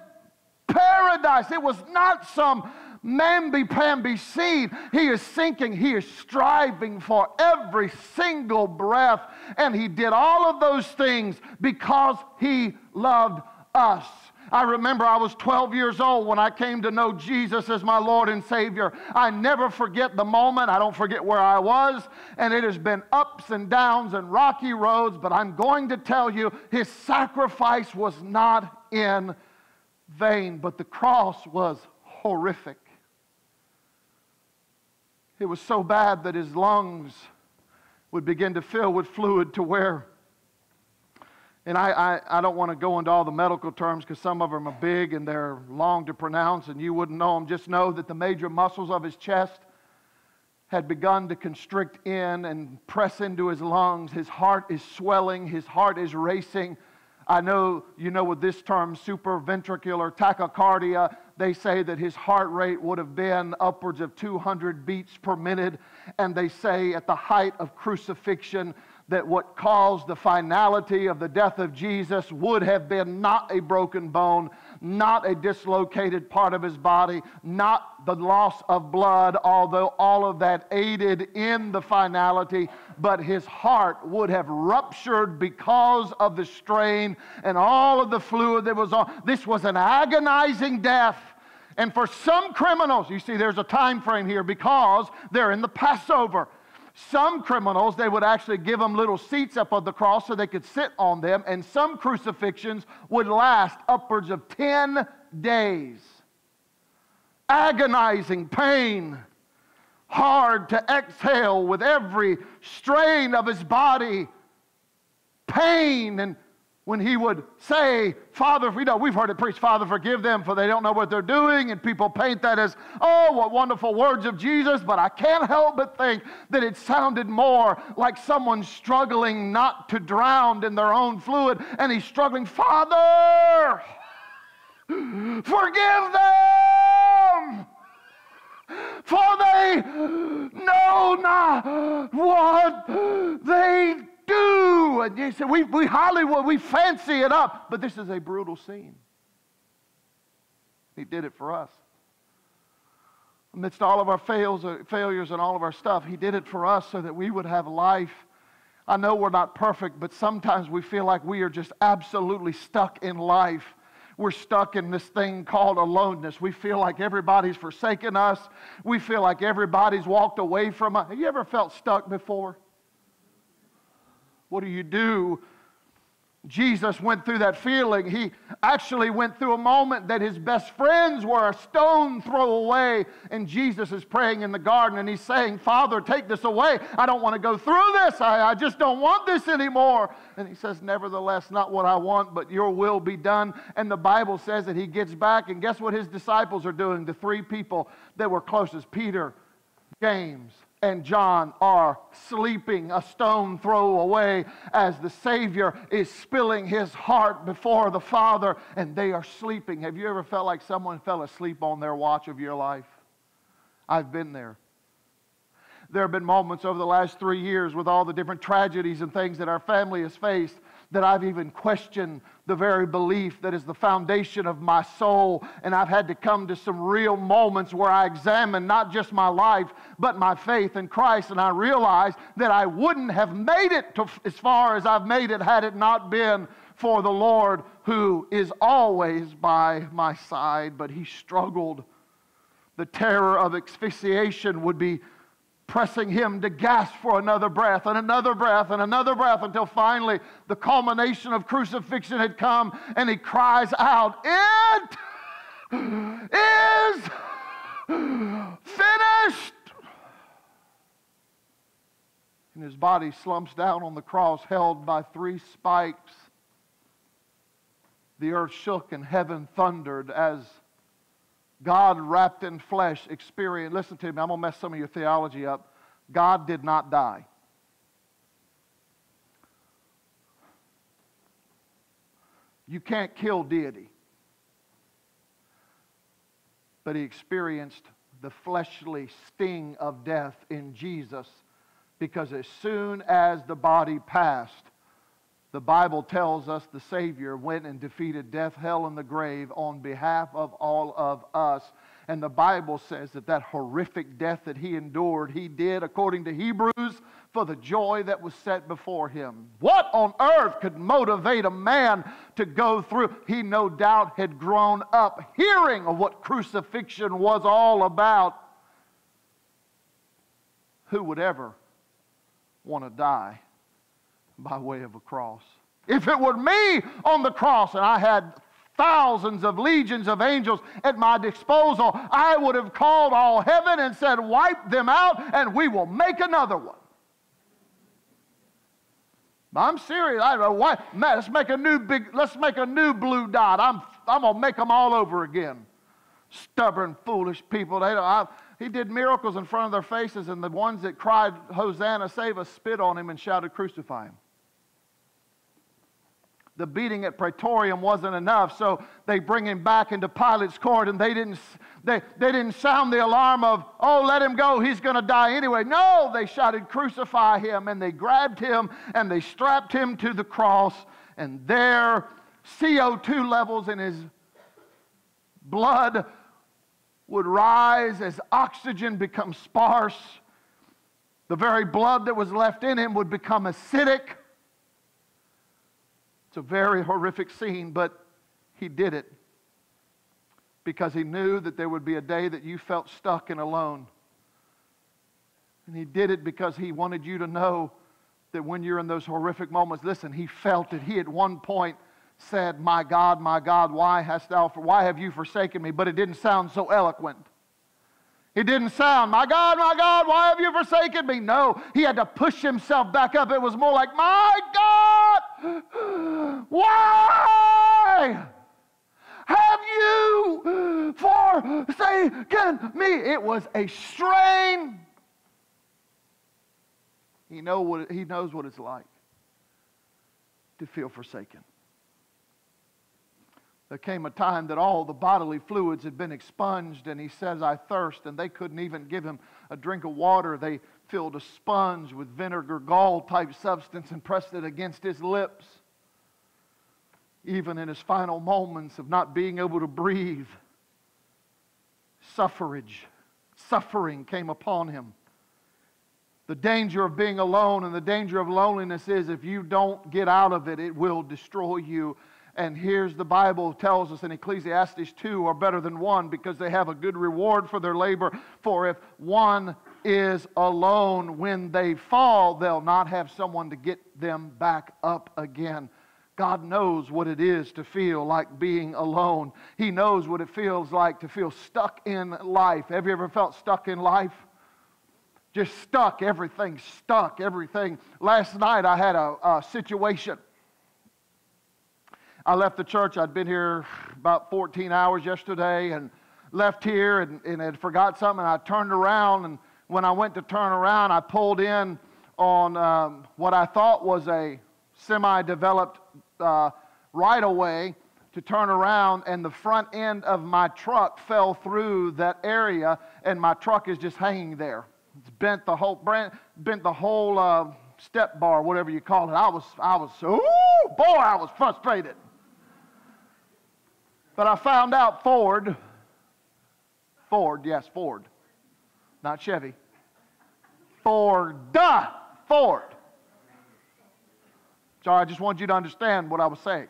paradise. It was not some mamby-pamby scene. He is sinking. He is striving for every single breath, and he did all of those things because he loved us. I remember I was 12 years old when I came to know Jesus as my Lord and Savior. I never forget the moment. I don't forget where I was. And it has been ups and downs and rocky roads. But I'm going to tell you, his sacrifice was not in vain. But the cross was horrific. It was so bad that his lungs would begin to fill with fluid to where, and I don't want to go into all the medical terms because some of them are big and they're long to pronounce and you wouldn't know them. Just know that the major muscles of his chest had begun to constrict in and press into his lungs. His heart is swelling. His heart is racing. I know you know with this term, supraventricular tachycardia, they say that his heart rate would have been upwards of 200 beats per minute. And they say at the height of crucifixion, that what caused the finality of the death of Jesus would have been not a broken bone, not a dislocated part of his body, not the loss of blood, although all of that aided in the finality, but his heart would have ruptured because of the strain and all of the fluid that was on. This was an agonizing death. And for some criminals, you see, there's a time frame here because they're in the Passover. Some criminals, they would actually give them little seats up on the cross so they could sit on them. And some crucifixions would last upwards of 10 days. Agonizing pain. Hard to exhale with every strain of his body. Pain. And when he would say, Father, you know, we've heard it preached, Father, forgive them, for they don't know what they're doing. And people paint that as, oh, what wonderful words of Jesus. But I can't help but think that it sounded more like someone struggling not to drown in their own fluid. And he's struggling, Father, forgive them, for they know not what they do. And you say, we Hollywood, we fancy it up. But this is a brutal scene. He did it for us. Amidst all of our failures and all of our stuff, he did it for us so that we would have life. I know we're not perfect, but sometimes we feel like we are just absolutely stuck in life. We're stuck in this thing called aloneness. We feel like everybody's forsaken us. We feel like everybody's walked away from us. Have you ever felt stuck before? What do? Jesus went through that feeling. He actually went through a moment that his best friends were a stone throw away. And Jesus is praying in the garden and he's saying, Father, take this away. I don't want to go through this. I just don't want this anymore. And he says, nevertheless, not what I want, but your will be done. And the Bible says that he gets back. And guess what his disciples are doing? The three people that were closest, Peter, James, and John, are sleeping a stone throw away as the Savior is spilling his heart before the Father, and they are sleeping. Have you ever felt like someone fell asleep on their watch of your life? I've been there. There have been moments over the last 3 years with all the different tragedies and things that our family has faced that I've even questioned the very belief that is the foundation of my soul. And I've had to come to some real moments where I examine not just my life, but my faith in Christ. And I realize that I wouldn't have made it as far as I've made it had it not been for the Lord, who is always by my side. But he struggled. The terror of asphyxiation would be pressing him to gasp for another breath and another breath and another breath until finally the culmination of crucifixion had come and he cries out, it is finished! And his body slumps down on the cross, held by three spikes. the earth shook and heaven thundered as God wrapped in flesh experienced. Listen to me, I'm going to mess some of your theology up. God did not die. You can't kill deity. But he experienced the fleshly sting of death in Jesus, because as soon as the body passed, the Bible tells us the Savior went and defeated death, hell, and the grave on behalf of all of us. And the Bible says that that horrific death that he endured, he did, according to Hebrews, for the joy that was set before him. What on earth could motivate a man to go through? He no doubt had grown up hearing of what crucifixion was all about. Who would ever want to die by way of a cross? If it were me on the cross and I had thousands of legions of angels at my disposal, I would have called all heaven and said, wipe them out and we will make another one. I'm serious. I don't know why. Man, let's make a new blue dot. I'm going to make them all over again. Stubborn, foolish people. He did miracles in front of their faces, and the ones that cried, Hosanna, save us, spit on him and shouted, crucify him. The beating at Praetorium wasn't enough, so they bring him back into Pilate's court, and they didn't sound the alarm of, oh, let him go, he's going to die anyway. No, they shouted, crucify him, and they grabbed him, and they strapped him to the cross, and their CO2 levels in his blood would rise as oxygen becomes sparse. The very blood that was left in him would become acidic. It's a very horrific scene, but he did it because he knew that there would be a day that you felt stuck and alone. And he did it because he wanted you to know that when you're in those horrific moments, listen, he felt it. He at one point said, my God, why have you forsaken me? But it didn't sound so eloquent. It didn't sound, my God, why have you forsaken me? No, he had to push himself back up. It was more like, my God, why have you forsaken me? It was a strain. He knows what it's like to feel forsaken. There came a time that all the bodily fluids had been expunged, and he says, I thirst, and they couldn't even give him a drink of water. They filled a sponge with vinegar, gall-type substance, and pressed it against his lips. Even in his final moments of not being able to breathe, suffering came upon him. The danger of being alone and the danger of loneliness is, if you don't get out of it, it will destroy you. And here's the Bible tells us in Ecclesiastes, two are better than one, because they have a good reward for their labor. For if one is alone, when they fall, they'll not have someone to get them back up again. God knows what it is to feel like being alone. He knows what it feels like to feel stuck in life. Have you ever felt stuck in life? Just stuck, everything stuck, everything. Last night I had a situation. I left the church. I'd been here about 14 hours yesterday, and left here and had forgot something. I turned around, and when I went to turn around, I pulled in on what I thought was a semi-developed right-of-way to turn around, and the front end of my truck fell through that area, and my truck is just hanging there. It's bent the whole step bar, whatever you call it. I was ooh, boy, I was frustrated. But I found out Ford, not Chevy. Ford. Sorry, I just wanted you to understand what I was saying.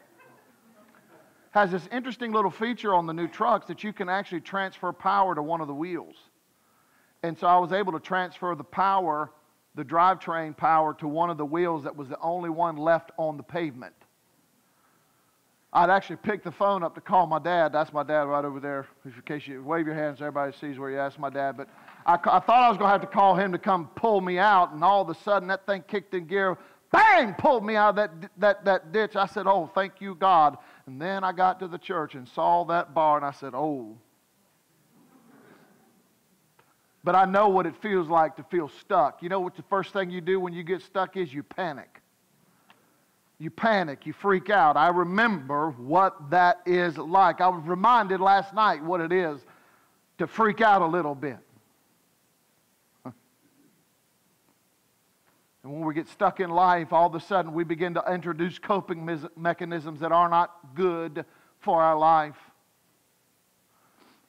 Has this interesting little feature on the new trucks that you can actually transfer power to one of the wheels. And so I was able to transfer the drivetrain power to one of the wheels that was the only one left on the pavement. I'd actually picked the phone up to call my dad. That's my dad right over there. In case you wave your hands, everybody sees where you asked my dad. But I thought I was going to have to call him to come pull me out, and all of a sudden that thing kicked in gear. Bang! Pulled me out of that ditch. I said, oh, thank you, God. And then I got to the church and saw that bar and I said, oh. But I know what it feels like to feel stuck. You know what the first thing you do when you get stuck is? You panic. You panic. You freak out. I remember what that is like. I was reminded last night what it is to freak out a little bit. And when we get stuck in life, all of a sudden we begin to introduce coping mechanisms that are not good for our life.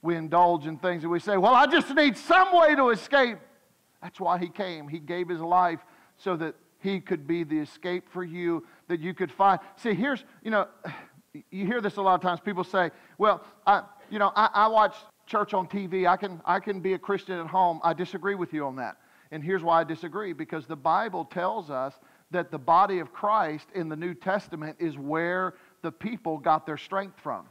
We indulge in things that we say, well, I just need some way to escape. That's why he came. He gave his life so that he could be the escape for you, that you could find. See, here's, you know, you hear this a lot of times. People say, well, I watch church on TV. I can be a Christian at home. I disagree with you on that. And here's why I disagree, because the Bible tells us that the body of Christ in the New Testament is where the people got their strength from.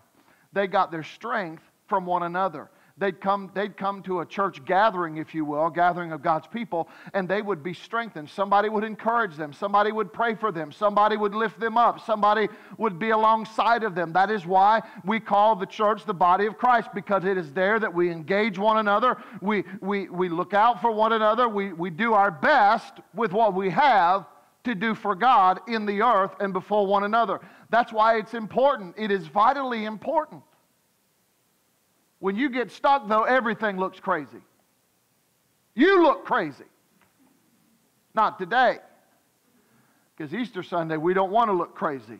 They got their strength from one another. They'd come to a church gathering, if you will, a gathering of God's people, and they would be strengthened. Somebody would encourage them. Somebody would pray for them. Somebody would lift them up. Somebody would be alongside of them. That is why we call the church the body of Christ, because it is there that we engage one another. We look out for one another. We do our best with what we have to do for God in the earth and before one another. That's why it's important. It is vitally important. When you get stuck, though, everything looks crazy. You look crazy. Not today. Because Easter Sunday, we don't want to look crazy.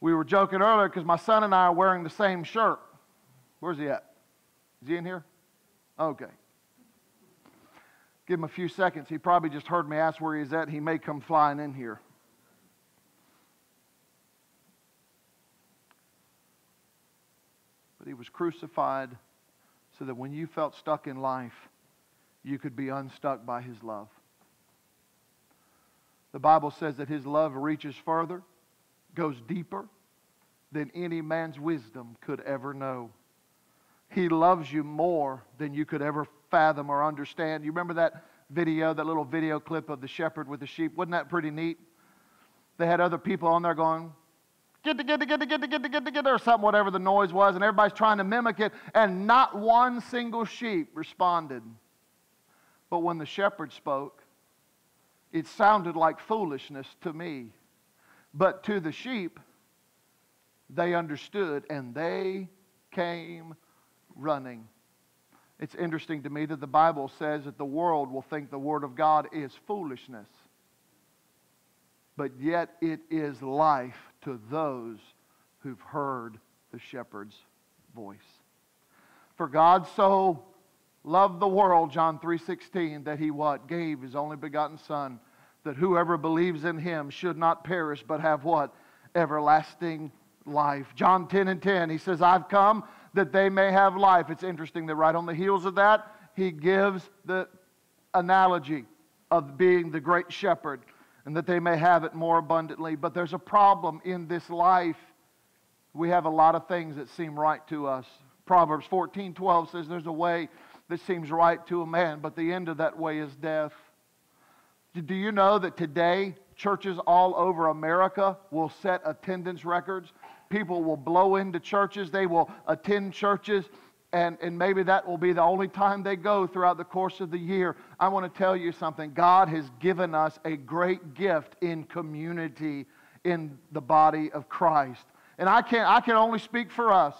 We were joking earlier because my son and I are wearing the same shirt. Where's he at? Is he in here? Okay. Give him a few seconds. He probably just heard me ask where he's at. He may come flying in here. He was crucified so that when you felt stuck in life, you could be unstuck by his love. The Bible says that his love reaches further, goes deeper than any man's wisdom could ever know. He loves you more than you could ever fathom or understand. You remember that video, that little video clip of the shepherd with the sheep? Wasn't that pretty neat? They had other people on there going, get or something, whatever the noise was, and everybody's trying to mimic it, and not one single sheep responded. But when the shepherd spoke, it sounded like foolishness to me. But to the sheep, they understood, and they came running. It's interesting to me that the Bible says that the world will think the Word of God is foolishness. But yet it is life to those who've heard the shepherd's voice. For God so loved the world, John 3:16, that he what? Gave his only begotten Son, that whoever believes in him should not perish, but have what? Everlasting life. John 10:10, he says, I've come that they may have life. It's interesting that right on the heels of that, he gives the analogy of being the great shepherd, and that they may have it more abundantly. But there's a problem in this life. We have a lot of things that seem right to us. Proverbs 14:12 says there's a way that seems right to a man, but the end of that way is death. Do you know that today churches all over America will set attendance records? People will blow into churches. They will attend churches. And maybe that will be the only time they go throughout the course of the year. I want to tell you something. God has given us a great gift in community in the body of Christ. And I can only speak for us,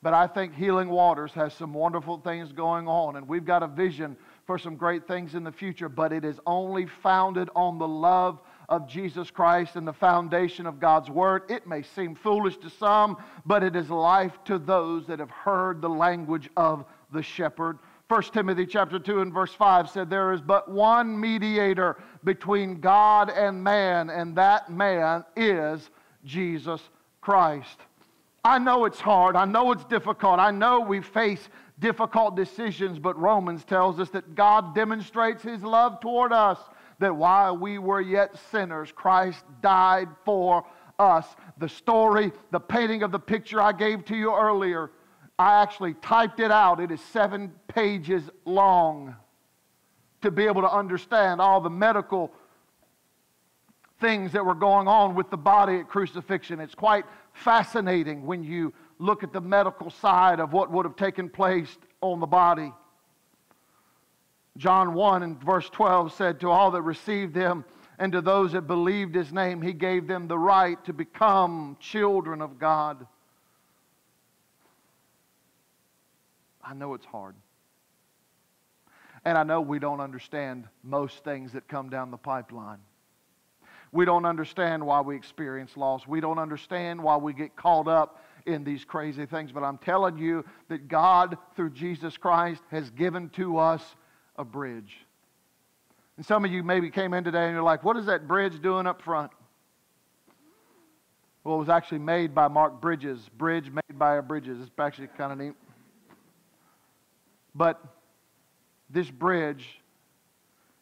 but I think Healing Waters has some wonderful things going on. And we've got a vision for some great things in the future, but it is only founded on the love of Jesus Christ and the foundation of God's Word. It may seem foolish to some, but it is life to those that have heard the language of the shepherd. 1 Timothy chapter 2 and verse 5 said, there is but one mediator between God and man, and that man is Jesus Christ. I know it's hard. I know it's difficult. I know we face difficult decisions, but Romans tells us that God demonstrates his love toward us, that while we were yet sinners, Christ died for us. The story, the painting of the picture I gave to you earlier, I actually typed it out. It is 7 pages long to be able to understand all the medical things that were going on with the body at crucifixion. It's quite fascinating when you look at the medical side of what would have taken place on the body. John 1 and verse 12 said, "To all that received him and to those that believed his name, he gave them the right to become children of God." I know it's hard. And I know we don't understand most things that come down the pipeline. We don't understand why we experience loss. We don't understand why we get caught up in these crazy things. But I'm telling you that God, through Jesus Christ, has given to us a bridge. And some of you maybe came in today and you're like, what is that bridge doing up front? Well, it was actually made by Mark Bridges. Bridge made by Bridges. It's actually kind of neat. But this bridge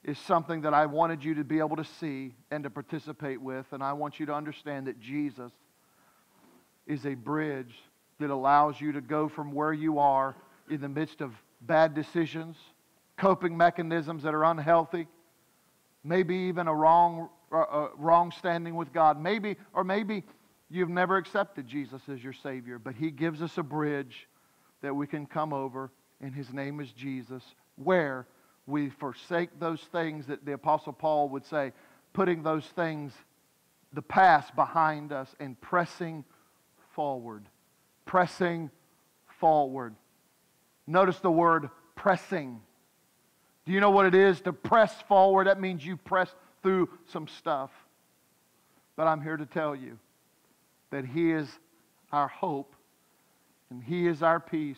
is something that I wanted you to be able to see and to participate with. And I want you to understand that Jesus is a bridge that allows you to go from where you are in the midst of bad decisions, coping mechanisms that are unhealthy, maybe even a wrong standing with God. Maybe you've never accepted Jesus as your Savior, but He gives us a bridge that we can come over, and His name is Jesus, where we forsake those things that the Apostle Paul would say, putting those things, the past, behind us and pressing forward. Pressing forward. Notice the word pressing. Do you know what it is to press forward? That means you press through some stuff. But I'm here to tell you that He is our hope and He is our peace.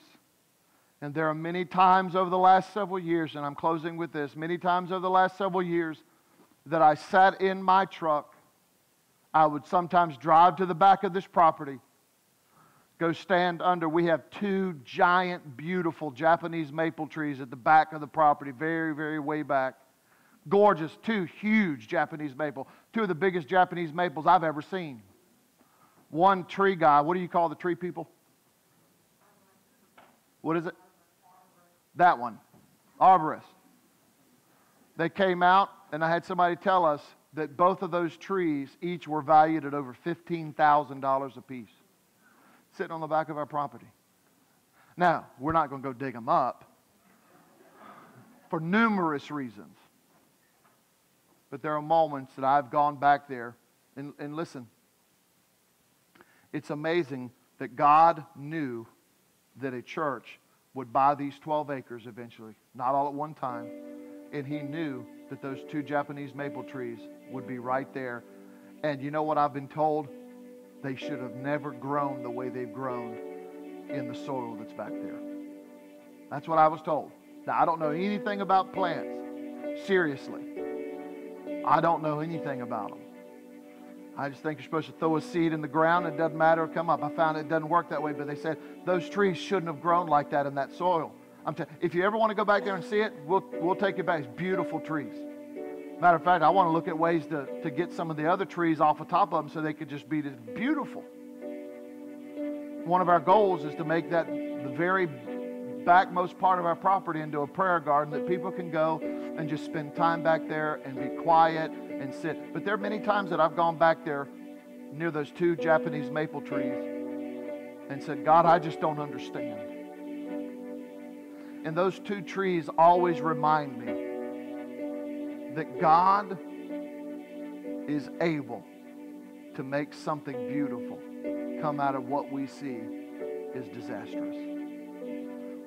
And there are many times over the last several years, and I'm closing with this, many times over the last several years that I sat in my truck. I would sometimes drive to the back of this property, go stand under. We have two giant, beautiful Japanese maple trees at the back of the property, very, very way back. Gorgeous, two huge Japanese maple, two of the biggest Japanese maples I've ever seen. One tree guy, what do you call the tree people? What is it? That one, arborist. They came out, and I had somebody tell us that both of those trees each were valued at over $15,000 apiece, sitting on the back of our property. Now, we're not going to go dig them up for numerous reasons. But there are moments that I've gone back there, and listen, it's amazing that God knew that a church would buy these 12 acres eventually, not all at one time. And He knew that those two Japanese maple trees would be right there. And you know what I've been told? They should have never grown the way they've grown in the soil that's back there. That's what I was told. Now, I don't know anything about plants. Seriously. I don't know anything about them. I just think you're supposed to throw a seed in the ground. It doesn't matter. Come up. I found it doesn't work that way. But they said those trees shouldn't have grown like that in that soil. If you ever want to go back there and see it, we'll take you back. It's beautiful trees. Matter of fact, I want to look at ways to get some of the other trees off the top of them so they could just be just beautiful. One of our goals is to make that the very backmost part of our property into a prayer garden that people can go and just spend time back there and be quiet and sit. But there are many times that I've gone back there near those two Japanese maple trees and said, God, I just don't understand. And those two trees always remind me that God is able to make something beautiful come out of what we see is disastrous.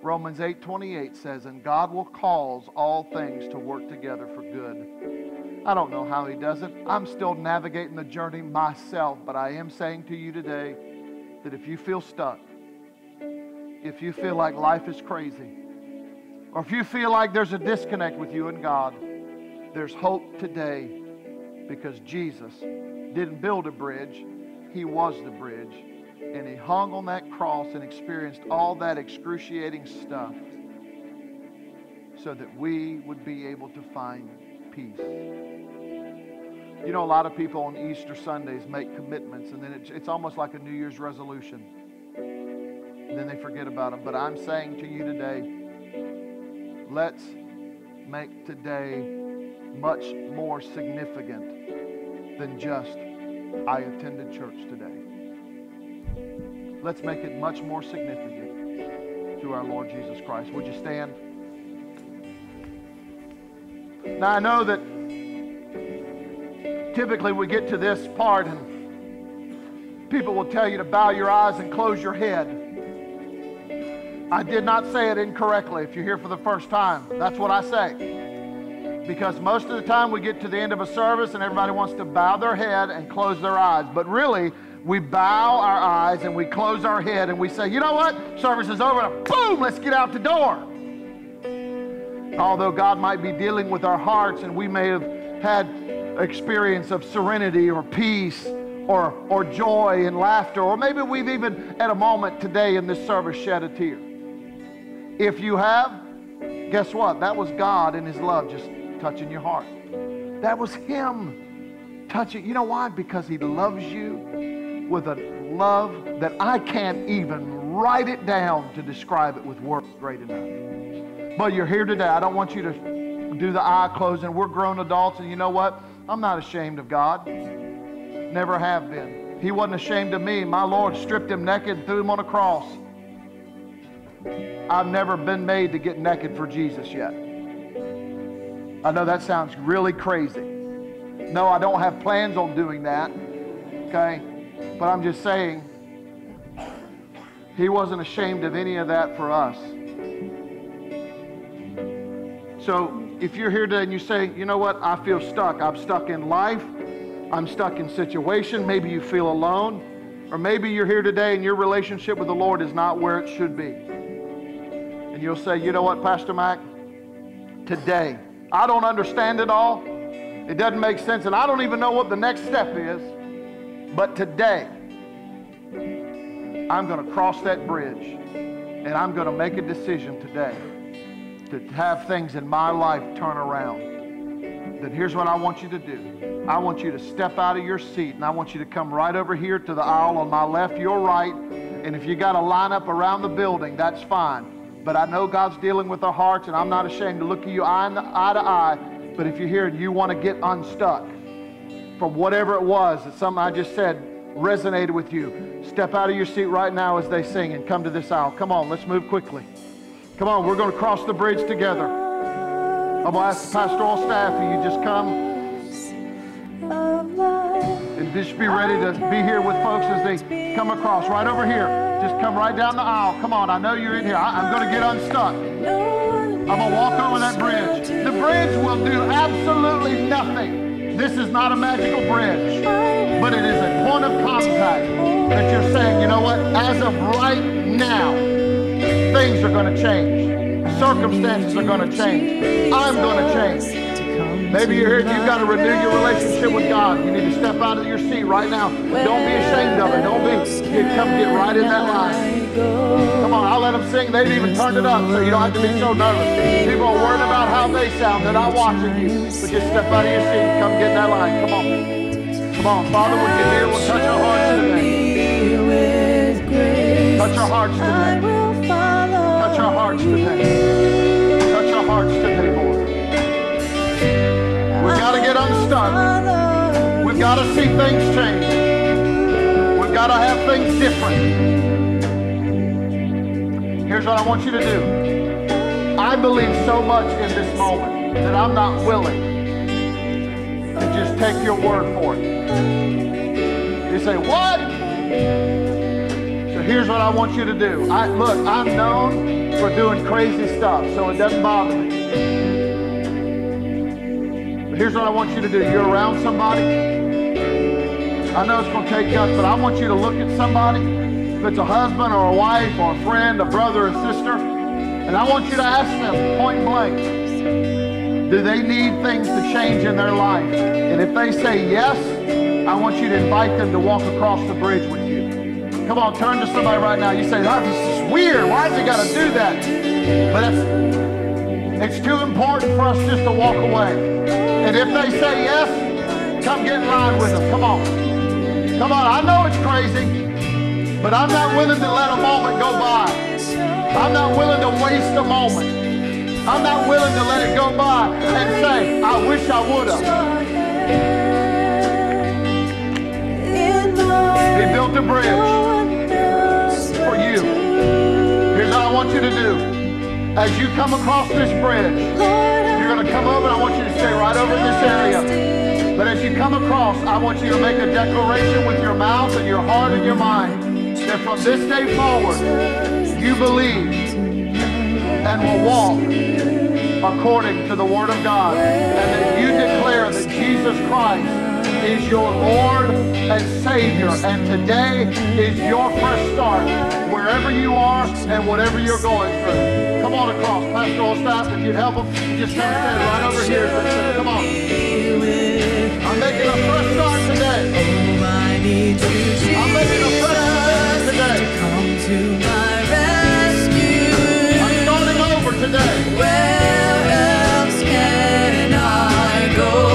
Romans 8:28 says, and God will cause all things to work together for good. I don't know how He does it. I'm still navigating the journey myself, but I am saying to you today that if you feel stuck, if you feel like life is crazy, or if you feel like there's a disconnect with you and God, there's hope today because Jesus didn't build a bridge. He was the bridge. And He hung on that cross and experienced all that excruciating stuff so that we would be able to find peace. You know, a lot of people on Easter Sundays make commitments, and then it's almost like a New Year's resolution. And then they forget about them. But I'm saying to you today, let's make today much more significant than just, I attended church today. Let's make it much more significant to our Lord Jesus Christ. Would you stand? Now, I know that typically we get to this part and people will tell you to bow your eyes and close your head. I did not say it incorrectly. If you're here for the first time, that's what I say. Because most of the time we get to the end of a service and everybody wants to bow their head and close their eyes. But really, we bow our eyes and we close our head and we say, you know what? Service is over. Boom! Let's get out the door. Although God might be dealing with our hearts and we may have had experience of serenity or peace or joy and laughter, or maybe we've even at a moment today in this service shed a tear. If you have, guess what? That was God in His love just touching your heart. That was Him touching. You know why? Because He loves you with a love that I can't even write it down to describe it with words great enough. But you're here today. I don't want you to do the eye closing. We're grown adults, and you know what? I'm not ashamed of God. Never have been. He wasn't ashamed of me. My Lord stripped Him naked and threw Him on a cross. I've never been made to get naked for Jesus yet. I know that sounds really crazy. No, I don't have plans on doing that, okay? But I'm just saying, He wasn't ashamed of any of that for us. So if you're here today and you say, you know what, I feel stuck. I'm stuck in life. I'm stuck in situation. Maybe you feel alone, or maybe you're here today and your relationship with the Lord is not where it should be. And you'll say, you know what, Pastor Mike, today, I don't understand it all. It doesn't make sense, and I don't even know what the next step is. But today, I'm going to cross that bridge, and I'm going to make a decision today to have things in my life turn around. Then here's what I want you to do. I want you to step out of your seat, and I want you to come right over here to the aisle on my left, your right, and if you got to line up around the building, that's fine. But I know God's dealing with our hearts, and I'm not ashamed to look at you eye to eye, but if you're here and you want to get unstuck from whatever it was that something I just said resonated with you, step out of your seat right now as they sing and come to this aisle. Come on, let's move quickly. Come on, we're going to cross the bridge together. I'm going to ask the pastoral staff, you just come and just be ready to be here with folks as they come across. Right over here. Just come right down the aisle. Come on, I know you're in here. I'm going to get unstuck. I'm going to walk over that bridge. The bridge will do absolutely nothing. This is not a magical bridge, but it is a point of contact that you're saying, you know what, as of right now, things are going to change. Circumstances are going to change. I'm going to change. Maybe you're here and you've got to renew your relationship with God. You need to step out of your seat right now. Don't be ashamed of it. Don't be. You come get right in that line. Come on, I'll let them sing. They've even turned it up, so you don't have to be so nervous. People are worried about how they sound. They're not watching you. But just step out of your seat and come get in that line. Come on. Come on. Father, we can hear. We'll touch our hearts today. Touch our hearts today. Touch our hearts today. Touch our hearts today, Lord. We've got to get unstuck. We've got to see things change. We've got to have things different. Here's what I want you to do. I believe so much in this moment that I'm not willing to just take your word for it. You say, what? So here's what I want you to do. Look, I'm known for doing crazy stuff, so it doesn't bother me. But here's what I want you to do. You're around somebody. I know it's going to take guts, but I want you to look at somebody, if it's a husband or a wife or a friend, a brother or sister, and I want you to ask them point blank, do they need things to change in their life? And if they say yes, I want you to invite them to walk across the bridge with you. Come on, turn to somebody right now. You say, this is weird. Why has he got to do that? But it's too important for us just to walk away. And if they say yes, come get in line with them. Come on. Come on. I know it's crazy, but I'm not willing to let a moment go by. I'm not willing to waste a moment. I'm not willing to let it go by and say, I wish I would have. He built a bridge. to do. As you come across this bridge, you're going to come over, and I want you to stay right over this area. But as you come across, I want you to make a declaration with your mouth and your heart and your mind that from this day forward, you believe and will walk according to the Word of God, and that you declare that Jesus Christ is your Lord and Savior, and today is your fresh start wherever you are and whatever you're going through. Come on across, Pastor Olstaff, if you'd help them, just come stand right over here. Come on. I'm making a fresh start today. I'm making a fresh start today. I'm starting over today. Where else can I go?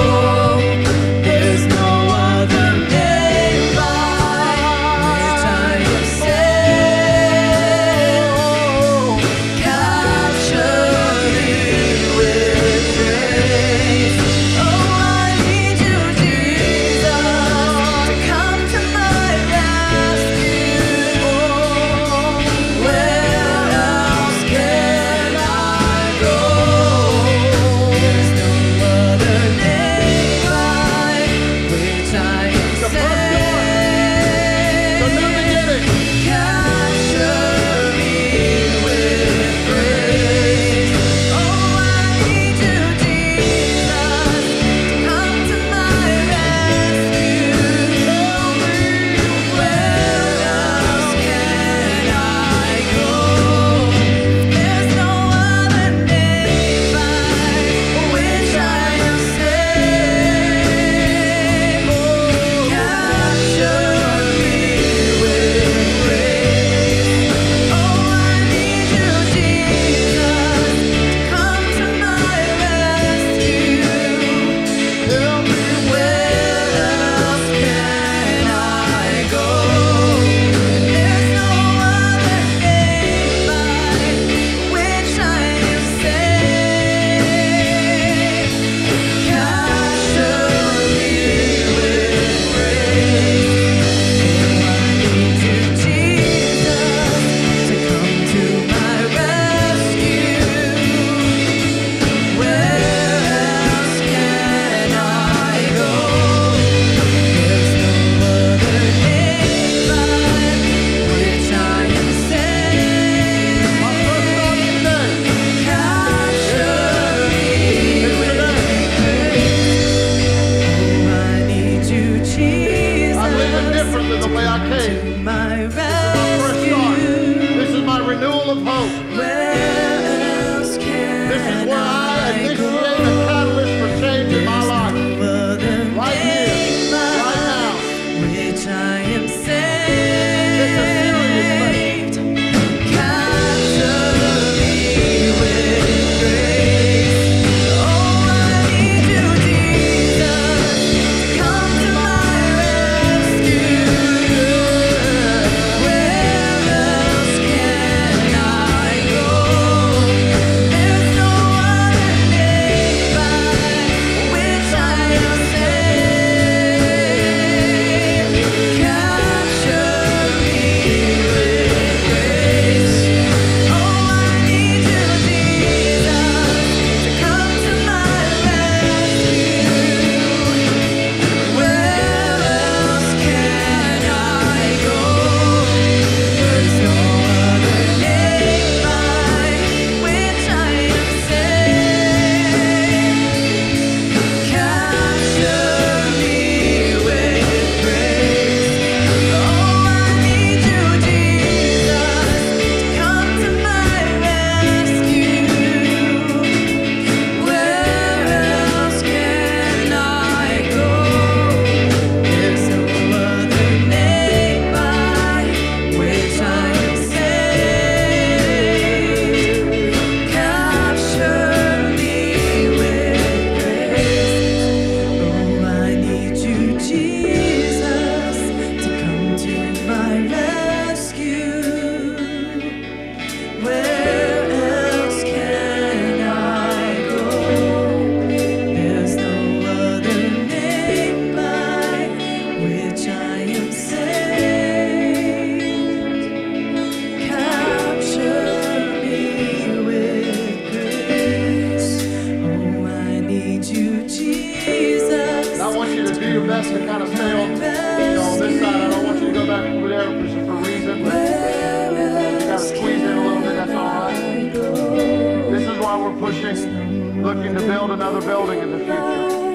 pushing, looking to build another building in the future.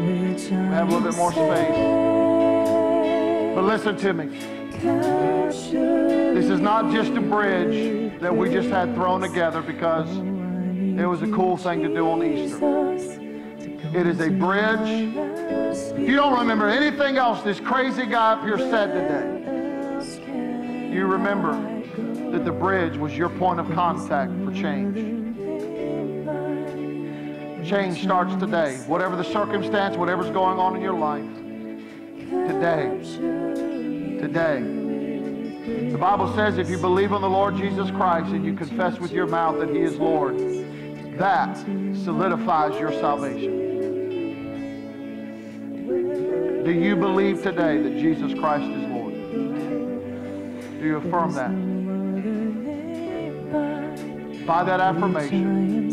We have a little bit more space. But listen to me. This is not just a bridge that we just had thrown together because it was a cool thing to do on Easter. It is a bridge. If you don't remember anything else this crazy guy up here said today, you remember that the bridge was your point of contact for change. Change starts today. Whatever the circumstance, whatever's going on in your life, today. The Bible says if you believe on the Lord Jesus Christ and you confess with your mouth that He is Lord, that solidifies your salvation. Do you believe today that Jesus Christ is Lord? Do you affirm that? By that affirmation,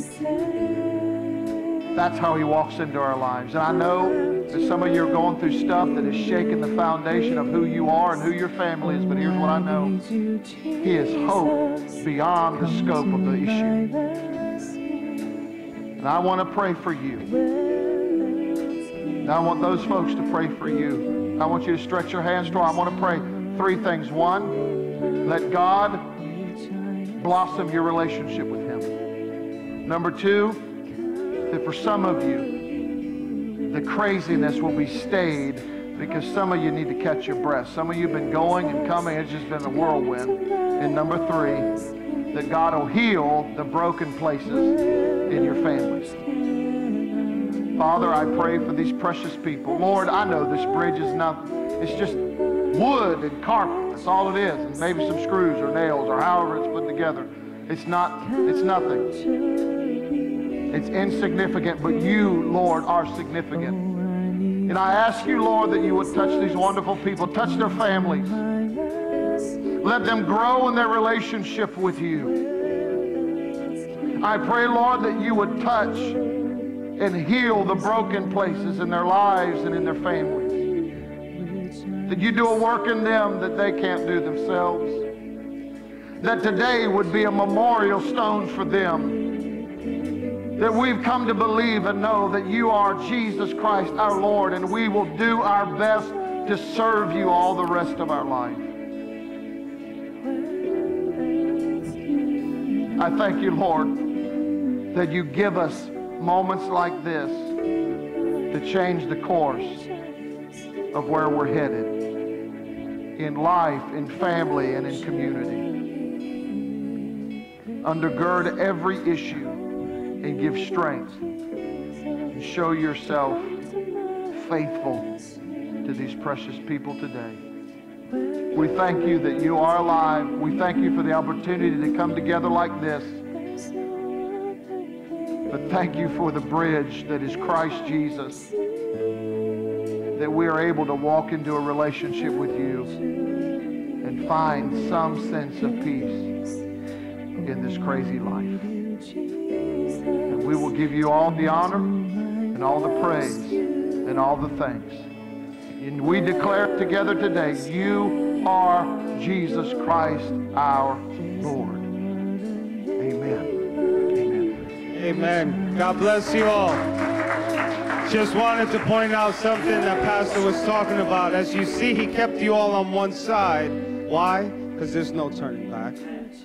that's how He walks into our lives. And I know that some of you are going through stuff that is shaking the foundation of who you are and who your family is, but here's what I know. He is hope beyond the scope of the issue. And I want to pray for you. And I want those folks to pray for you. I want you to stretch your hands toward. I want to pray three things. One, let God blossom your relationship with Him. Number two, that for some of you, the craziness will be stayed because some of you need to catch your breath. Some of you have been going and coming. It's just been a whirlwind. And number three, that God will heal the broken places in your families. Father, I pray for these precious people. Lord, I know this bridge is nothing. It's just wood and carpet. That's all it is. And maybe some screws or nails or however it's put together. It's nothing. It's insignificant, but you, Lord, are significant. And I ask you, Lord, that you would touch these wonderful people, touch their families. Let them grow in their relationship with you. I pray, Lord, that you would touch and heal the broken places in their lives and in their families. That you do a work in them that they can't do themselves. That today would be a memorial stone for them. That we've come to believe and know that you are Jesus Christ, our Lord, and we will do our best to serve you all the rest of our life. I thank you, Lord, that you give us moments like this to change the course of where we're headed in life, in family, and in community. Undergird every issue and give strength and show yourself faithful to these precious people today. We thank you that you are alive. We thank you for the opportunity to come together like this. But thank you for the bridge that is Christ Jesus, that we are able to walk into a relationship with you and find some sense of peace in this crazy life. And we will give you all the honor and all the praise and all the thanks. And we declare together today, you are Jesus Christ, our Lord. Amen. Amen. Amen. God bless you all. Just wanted to point out something that Pastor was talking about. As you see, he kept you all on one side. Why? Because there's no turning back.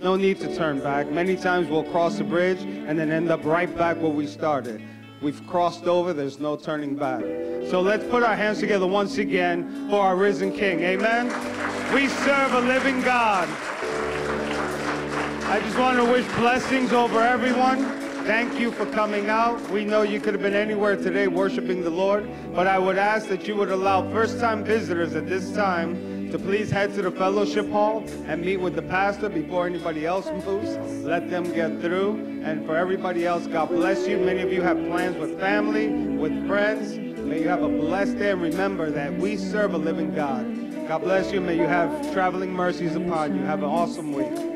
No need to turn back. Many times we'll cross the bridge and then end up right back where we started. We've crossed over. There's no turning back. So let's put our hands together once again for our risen King. Amen? We serve a living God. I just want to wish blessings over everyone. Thank you for coming out. We know you could have been anywhere today worshiping the Lord, but I would ask that you would allow first-time visitors at this time to please head to the fellowship hall and meet with the pastor before anybody else moves. Let them get through. And for everybody else, God bless you. Many of you have plans with family, with friends. May you have a blessed day. And remember that we serve a living God. God bless you. May you have traveling mercies upon you. Have an awesome week.